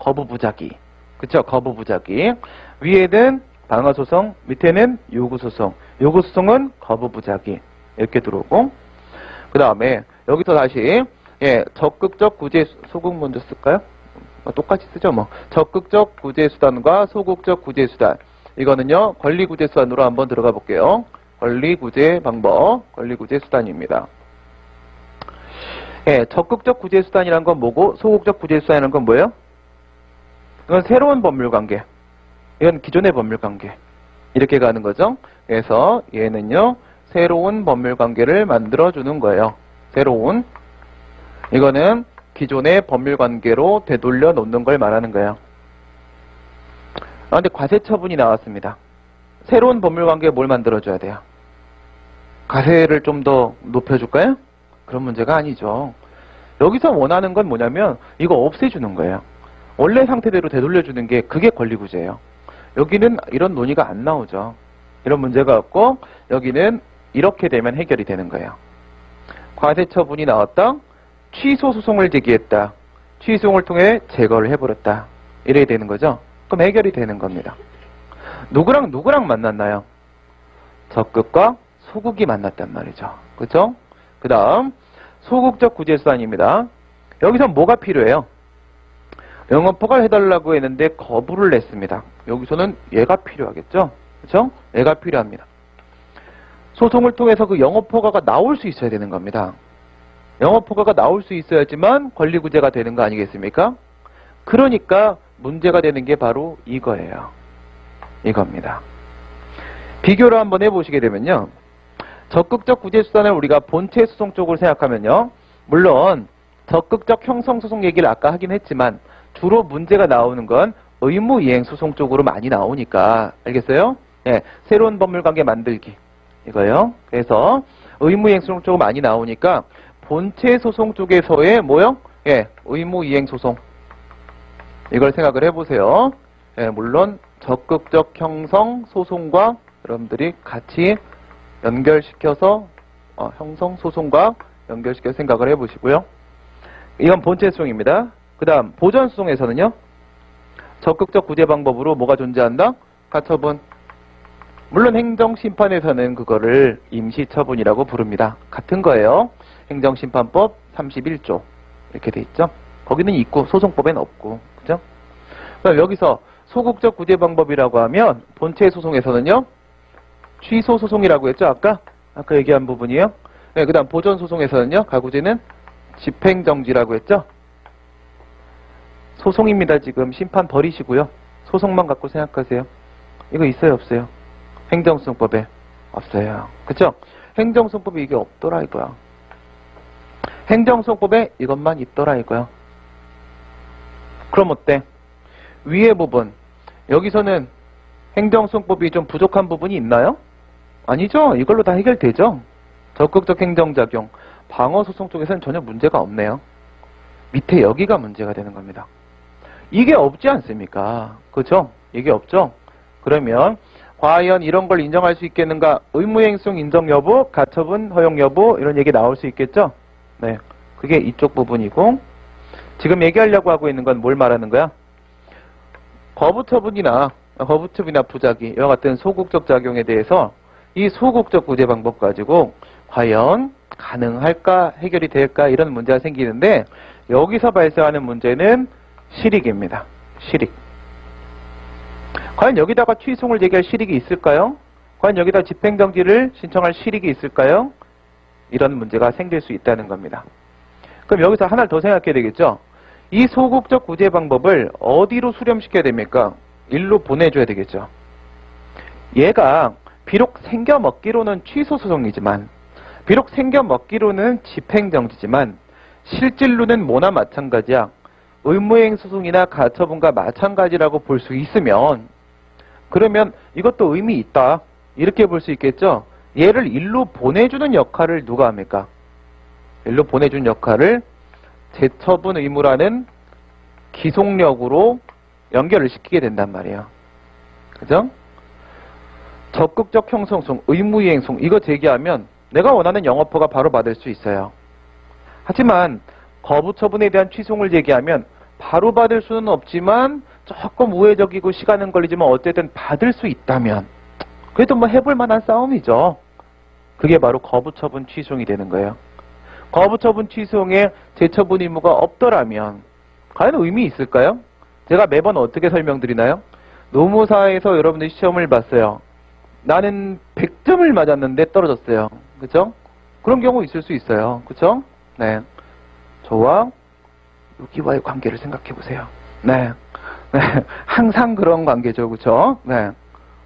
거부부작위. 그쵸? 거부부작위. 위에는 방어소송, 밑에는 요구소송. 요구소송은 거부부작위. 이렇게 들어오고, 그 다음에 여기서 다시 예, 적극적 구제, 소극 먼저 쓸까요? 똑같이 쓰죠 뭐. 적극적 구제수단과 소극적 구제수단. 이거는요 권리구제수단으로 한번 들어가 볼게요. 권리구제 방법, 권리구제수단입니다. 예, 적극적 구제수단이란 건 뭐고 소극적 구제수단이란 건 뭐예요? 이건 새로운 법률관계, 이건 기존의 법률관계 이렇게 가는 거죠. 그래서 얘는요 새로운 법률관계를 만들어주는 거예요. 새로운, 이거는 기존의 법률관계로 되돌려 놓는 걸 말하는 거예요. 아, 근데 과세처분이 나왔습니다. 새로운 법률관계에 뭘 만들어줘야 돼요? 과세를 좀 더 높여줄까요? 그런 문제가 아니죠. 여기서 원하는 건 뭐냐면 이거 없애주는 거예요. 원래 상태대로 되돌려주는 게 그게 권리구제예요. 여기는 이런 논의가 안 나오죠. 이런 문제가 없고 여기는 이렇게 되면 해결이 되는 거예요. 과세처분이 나왔다. 취소 소송을 제기했다. 취소송을 통해 제거를 해버렸다. 이래야 되는 거죠. 그럼 해결이 되는 겁니다. 누구랑 누구랑 만났나요? 적극과 소극이 만났단 말이죠. 그렇죠? 그 다음 소극적 구제수단입니다. 여기서 뭐가 필요해요? 영업허가를 해달라고 했는데 거부를 냈습니다. 여기서는 얘가 필요하겠죠? 그렇죠? 얘가 필요합니다. 소송을 통해서 그 영업허가가 나올 수 있어야 되는 겁니다. 영업허가가 나올 수 있어야지만 권리구제가 되는 거 아니겠습니까? 그러니까 문제가 되는 게 바로 이거예요. 이겁니다. 비교를 한번 해보시게 되면요. 적극적 구제수단을 우리가 본체 소송 쪽으로 생각하면요. 물론 적극적 형성소송 얘기를 아까 하긴 했지만 주로 문제가 나오는 건 의무이행소송 쪽으로 많이 나오니까 알겠어요? 예, 새로운 법률관계 만들기 이거요. 그래서 의무이행소송 쪽으로 많이 나오니까 본체 소송 쪽에서의 뭐요? 예, 의무이행소송 이걸 생각을 해보세요. 예, 물론 적극적 형성 소송과 여러분들이 같이 연결시켜서 형성 소송과 연결시켜서 생각을 해보시고요. 이건 본체 소송입니다. 그 다음 보전 소송에서는요 적극적 구제 방법으로 뭐가 존재한다? 가처분. 물론 행정심판에서는 그거를 임시처분이라고 부릅니다. 같은 거예요. 행정심판법 31조 이렇게 돼 있죠. 거기는 있고 소송법에는 없고, 그죠? 그럼 여기서 소극적 구제 방법이라고 하면 본체 소송에서는요, 취소 소송이라고 했죠, 아까 얘기한 부분이에요. 네, 그다음 보전 소송에서는요, 가구제는 집행 정지라고 했죠. 소송입니다. 지금 심판 버리시고요. 소송만 갖고 생각하세요. 이거 있어요, 없어요? 행정소송법에 없어요. 그쵸? 행정소송법에 이게 없더라 이거야. 행정소송법에 이것만 있더라 이거야. 그럼 어때? 위의 부분, 여기서는 행정소송법이 좀 부족한 부분이 있나요? 아니죠. 이걸로 다 해결되죠. 적극적 행정작용, 방어소송 쪽에서는 전혀 문제가 없네요. 밑에 여기가 문제가 되는 겁니다. 이게 없지 않습니까? 그죠? 이게 없죠? 그러면 과연 이런 걸 인정할 수 있겠는가? 의무행위성 인정 여부, 가처분 허용 여부, 이런 얘기 나올 수 있겠죠? 네, 그게 이쪽 부분이고, 지금 얘기하려고 하고 있는 건 뭘 말하는 거야? 거부처분이나 부작위, 이와 같은 소극적 작용에 대해서 이 소극적 구제 방법 가지고 과연 가능할까, 해결이 될까, 이런 문제가 생기는데, 여기서 발생하는 문제는 실익입니다. 실익. 과연 여기다가 취소를 제기할 실익이 있을까요? 과연 여기다 집행정지를 신청할 실익이 있을까요? 이런 문제가 생길 수 있다는 겁니다. 그럼 여기서 하나를 더 생각해야 되겠죠? 이 소극적 구제 방법을 어디로 수렴시켜야 됩니까? 일로 보내줘야 되겠죠. 얘가 비록 생겨먹기로는 취소소송이지만, 비록 생겨먹기로는 집행정지지만, 실질로는 뭐나 마찬가지야. 의무행 소송이나 가처분과 마찬가지라고 볼 수 있으면, 그러면 이것도 의미 있다, 이렇게 볼 수 있겠죠. 얘를 일로 보내주는 역할을 누가 합니까? 일로 보내준 역할을 재처분 의무라는 기속력으로 연결을 시키게 된단 말이에요. 그죠? 적극적 형성소송, 의무이행 소송, 이거 제기하면 내가 원하는 영업허가 바로 받을 수 있어요. 하지만 거부처분에 대한 취소를 제기하면 바로 받을 수는 없지만, 조금 우회적이고 시간은 걸리지만 어쨌든 받을 수 있다면 그래도 뭐 해볼 만한 싸움이죠. 그게 바로 거부처분 취소이 되는 거예요. 거부처분 취소에 재처분 의무가 없더라면 과연 의미 있을까요? 제가 매번 어떻게 설명드리나요? 노무사에서 여러분들이 시험을 봤어요. 나는 100점을 맞았는데 떨어졌어요. 그쵸? 그런 경우 있을 수 있어요. 그쵸? 네. 저와 여기와의 관계를 생각해 보세요. 네. 네. 항상 그런 관계죠. 그쵸? 네.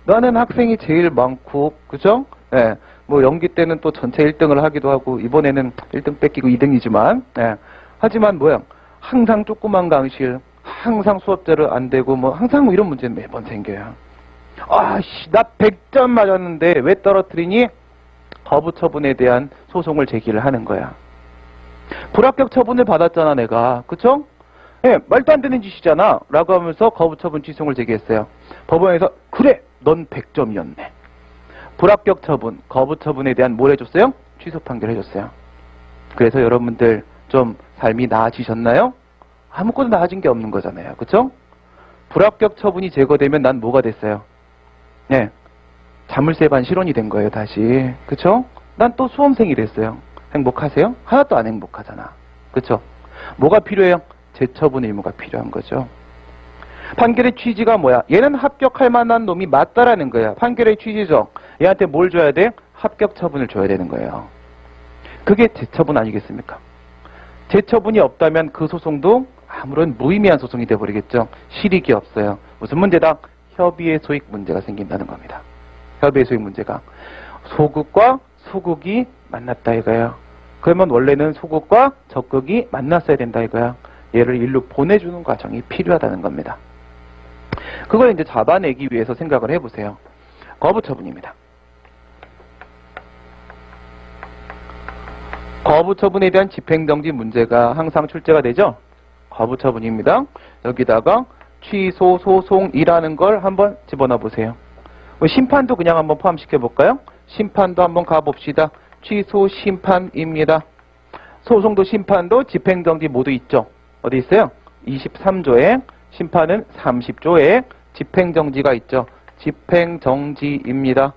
나는 학생이 제일 많고, 그죠? 네. 뭐 연기 때는 또 전체 1등을 하기도 하고, 이번에는 1등 뺏기고 2등이지만, 네. 하지만 뭐야? 항상 조그만 강의실, 항상 수업대로 안 되고, 뭐 항상 이런 문제는 매번 생겨요. 아씨, 나 100점 맞았는데 왜 떨어뜨리니? 거부처분에 대한 소송을 제기를 하는 거야. 불합격 처분을 받았잖아 내가, 그쵸? 예, 말도 안 되는 짓이잖아 라고 하면서 거부처분 취소를 제기했어요. 법원에서 그래, 넌 100점이었네. 불합격 처분, 거부처분에 대한 뭘 해줬어요? 취소 판결을 해줬어요. 그래서 여러분들 좀 삶이 나아지셨나요? 아무것도 나아진 게 없는 거잖아요, 그쵸? 불합격 처분이 제거되면 난 뭐가 됐어요? 예, 자물쇠 반 실온이 된 거예요 다시, 그쵸? 난 또 수험생이 됐어요. 행복하세요? 하나도 안 행복하잖아. 그쵸? 뭐가 필요해요? 재처분 의무가 필요한 거죠. 판결의 취지가 뭐야? 얘는 합격할 만한 놈이 맞다라는 거야. 판결의 취지죠. 얘한테 뭘 줘야 돼? 합격 처분을 줘야 되는 거예요. 그게 재처분 아니겠습니까? 재처분이 없다면 그 소송도 아무런 무의미한 소송이 돼버리겠죠. 실익이 없어요. 무슨 문제다? 협의의 소익 문제가 생긴다는 겁니다. 협의의 소익 문제가. 소극과 소극이 만났다 이거야. 그러면 원래는 소극과 적극이 만났어야 된다 이거야. 얘를 일로 보내주는 과정이 필요하다는 겁니다. 그걸 이제 잡아내기 위해서 생각을 해보세요. 거부처분입니다. 거부처분에 대한 집행정지 문제가 항상 출제가 되죠. 거부처분입니다. 여기다가 취소소송이라는 걸 한번 집어넣어 보세요. 심판도 그냥 한번 포함시켜 볼까요? 심판도 한번 가봅시다. 취소 심판입니다. 소송도 심판도 집행정지 모두 있죠. 어디 있어요? 23조에 심판은 30조에 집행정지가 있죠. 집행정지입니다.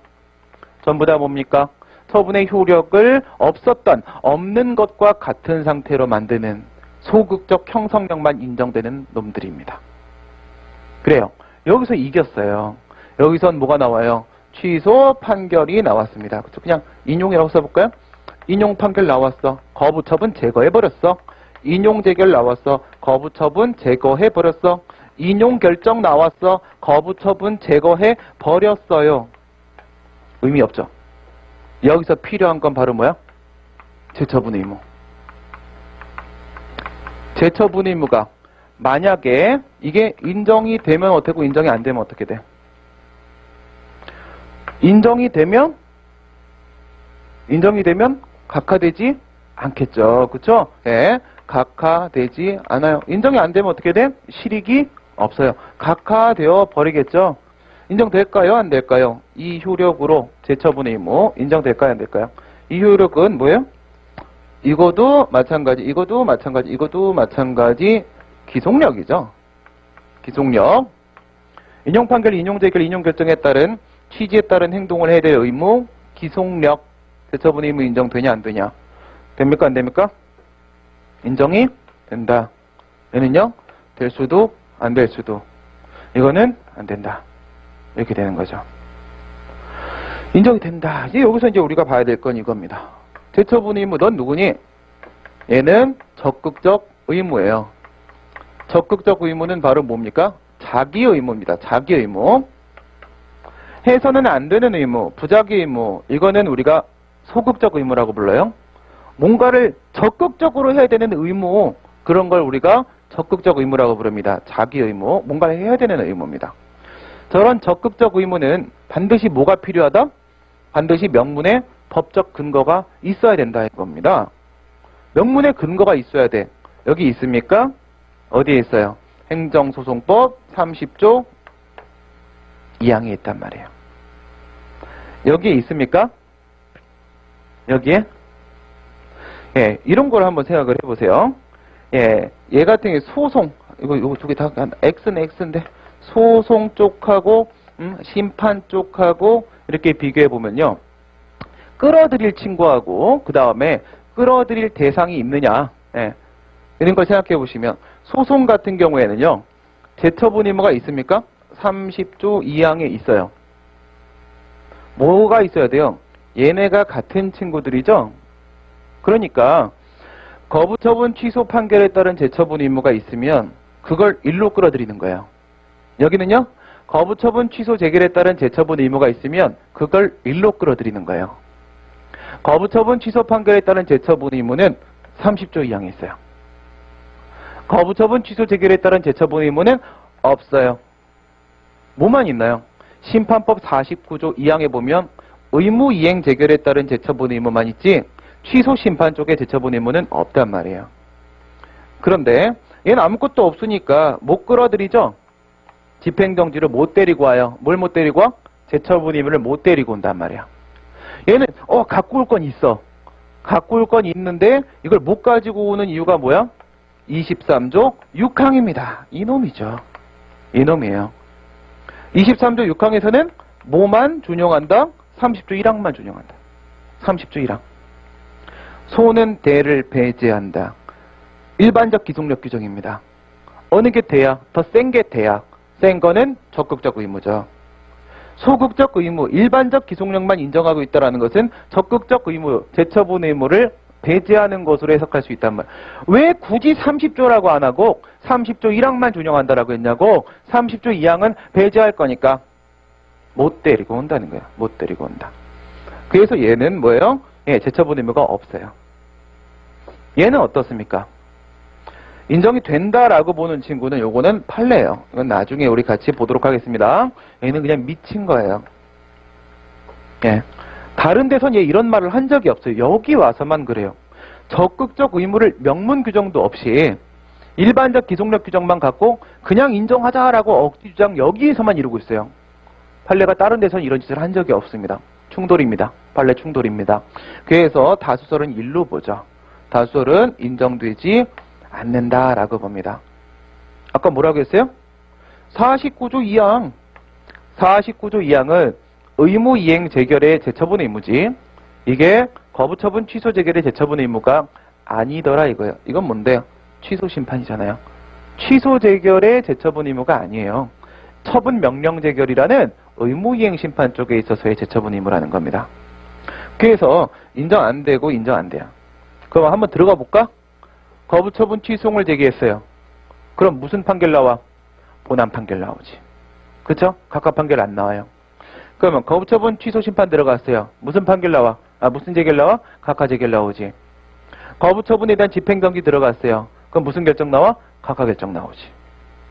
전부 다 뭡니까? 처분의 효력을 없었던, 없는 것과 같은 상태로 만드는 소극적 형성력만 인정되는 놈들입니다. 그래요. 여기서 이겼어요. 여기선 뭐가 나와요? 취소 판결이 나왔습니다. 그냥 인용이라고 써볼까요? 인용 판결 나왔어. 거부처분 제거해버렸어. 인용 재결 나왔어. 거부처분 제거해버렸어. 인용 결정 나왔어. 거부처분 제거해버렸어요. 의미 없죠? 여기서 필요한 건 바로 뭐야? 재처분 의무. 재처분 의무가 만약에 이게 인정이 되면 어떻고 인정이 안 되면 어떻게 돼? 인정이 되면 각하되지 않겠죠. 그쵸? 네. 각하되지 않아요. 인정이 안 되면 어떻게 돼? 실익이 없어요. 각하되어 버리겠죠. 인정될까요? 안 될까요? 이 효력으로 재처분의 의무 인정될까요? 안 될까요? 이 효력은 뭐예요? 이것도 마찬가지. 기속력이죠. 기속력. 인용 판결, 인용 재결, 인용 결정에 따른 취지에 따른 행동을 해야 될 의무, 기속력. 재처분의 의무 인정되냐 안 되냐? 됩니까 안 됩니까? 인정이 된다. 얘는요? 될 수도 안 될 수도. 이거는 안 된다. 이렇게 되는 거죠. 인정이 된다. 이제 여기서 이제 우리가 봐야 될 건 이겁니다. 재처분 의무 넌 누구니? 얘는 적극적 의무예요. 적극적 의무는 바로 뭡니까? 자기 의무입니다. 자기 의무. 해서는 안 되는 의무, 부자기 의무. 이거는 우리가 소극적 의무라고 불러요. 뭔가를 적극적으로 해야 되는 의무, 그런 걸 우리가 적극적 의무라고 부릅니다. 자기 의무, 뭔가를 해야 되는 의무입니다. 저런 적극적 의무는 반드시 뭐가 필요하다? 반드시 명문의 법적 근거가 있어야 된다 이겁니다. 명문의 근거가 있어야 돼. 여기 있습니까? 어디에 있어요? 행정소송법 30조 2항에 있단 말이에요. 여기에 있습니까? 여기에? 예, 이런 걸 한번 생각을 해보세요. 예, 얘 같은 게 소송, 이거 두 개 다 X는 X인데, 소송 쪽하고, 심판 쪽하고, 이렇게 비교해보면요. 끌어들일 친구하고, 그 다음에 끌어들일 대상이 있느냐, 예, 이런 걸 생각해보시면, 소송 같은 경우에는요, 재처분 의무가 있습니까? 30조 2항에 있어요. 뭐가 있어야 돼요? 얘네가 같은 친구들이죠? 그러니까 거부처분 취소 판결에 따른 재처분 의무가 있으면 그걸 일로 끌어들이는 거예요. 여기는요. 거부처분 취소 재결에 따른 재처분 의무가 있으면 그걸 일로 끌어들이는 거예요. 거부처분 취소 판결에 따른 재처분 의무는 30조 2항에 있어요. 거부처분 취소 재결에 따른 재처분 의무는 없어요. 뭐만 있나요? 심판법 49조 2항에 보면 의무 이행 재결에 따른 재처분 의무만 있지 취소 심판 쪽에 재처분 의무는 없단 말이에요. 그런데 얘는 아무것도 없으니까 못 끌어들이죠? 집행정지를 못 데리고 와요. 뭘 못 데리고 와? 재처분 의무를 못 데리고 온단 말이야. 얘는 갖고 올 건 있어. 갖고 올 건 있는데 이걸 못 가지고 오는 이유가 뭐야? 23조 6항입니다. 이놈이죠. 이놈이에요. 23조 6항에서는 뭐만 준용한다? 30조 1항만 준용한다. 30조 1항. 소는 대를 배제한다. 일반적 기속력 규정입니다. 어느 게 대야? 더 센 게 대야. 센 거는 적극적 의무죠. 소극적 의무, 일반적 기속력만 인정하고 있다는 것은 적극적 의무, 재처분 의무를 배제하는 것으로 해석할 수 있단 말. 왜 굳이 30조라고 안 하고 30조 1항만 준용한다라고 했냐고. 30조 2항은 배제할 거니까 못 데리고 온다는 거야. 못 데리고 온다. 그래서 얘는 뭐예요? 예, 재처분 의무가 없어요. 얘는 어떻습니까? 인정이 된다라고 보는 친구는 요거는 판례예요. 이건 나중에 우리 같이 보도록 하겠습니다. 얘는 그냥 미친 거예요. 예. 다른 데선 얘 이런 말을 한 적이 없어요. 여기 와서만 그래요. 적극적 의무를 명문 규정도 없이 일반적 기속력 규정만 갖고 그냥 인정하자라고 억지 주장 여기에서만 이루고 있어요. 판례가 다른 데선 이런 짓을 한 적이 없습니다. 충돌입니다. 판례 충돌입니다. 그래서 다수설은 일로 보죠. 다수설은 인정되지 않는다라고 봅니다. 아까 뭐라고 했어요? 49조 2항. 49조 2항은 의무 이행 재결의 재처분 의무지. 이게 거부처분 취소 재결의 재처분 의무가 아니더라 이거예요. 이건 뭔데요? 취소 심판이잖아요. 취소 재결의 재처분 의무가 아니에요. 처분 명령 재결이라는 의무이행 심판 쪽에 있어서의 재처분 의무라는 겁니다. 그래서 인정 안 되고 인정 안 돼요. 그럼 한번 들어가 볼까? 거부처분 취소를 제기했어요. 그럼 무슨 판결 나와? 본안 판결 나오지. 그쵸? 각각 판결 안 나와요. 그러면 거부처분 취소 심판 들어갔어요. 무슨 판결 나와? 무슨 재결 나와? 각하 재결 나오지. 거부처분에 대한 집행정지 들어갔어요. 그럼 무슨 결정 나와? 각하 결정 나오지.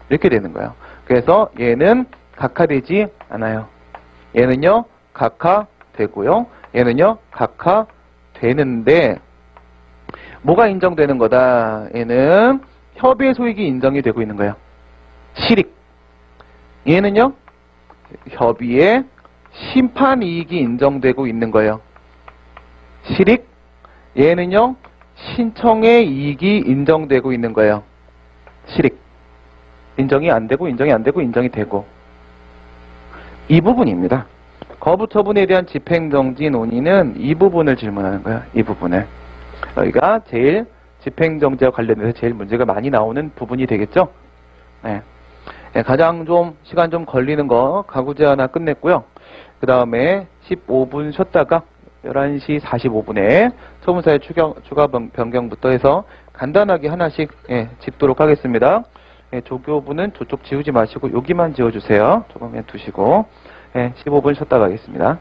이렇게 되는 거예요. 그래서 얘는 각하되지 않아요. 얘는요, 각하되고요. 얘는요, 각하되는데 뭐가 인정되는 거다? 얘는 협의의 소익이 인정이 되고 있는 거예요. 실익. 얘는요, 협의의 심판 이익이 인정되고 있는 거예요. 실익. 얘는요, 신청의 이익이 인정되고 있는 거예요. 실익. 인정이 안 되고 인정이 안 되고 인정이 되고. 이 부분입니다. 거부처분에 대한 집행정지 논의는 이 부분을 질문하는 거예요. 이 부분을. 여기가 제일 집행정지와 관련해서 제일 문제가 많이 나오는 부분이 되겠죠. 네. 네, 가장 좀 시간 좀 걸리는 거 가구제 하나 끝냈고요. 그 다음에 15분 쉬었다가 11시 45분에 소문서의 추가 변경부터 해서 간단하게 하나씩 짚도록 하겠습니다. 예, 조교부는 저쪽 지우지 마시고 여기만 지워주세요. 조금만 두시고 15분 쉬었다 가겠습니다.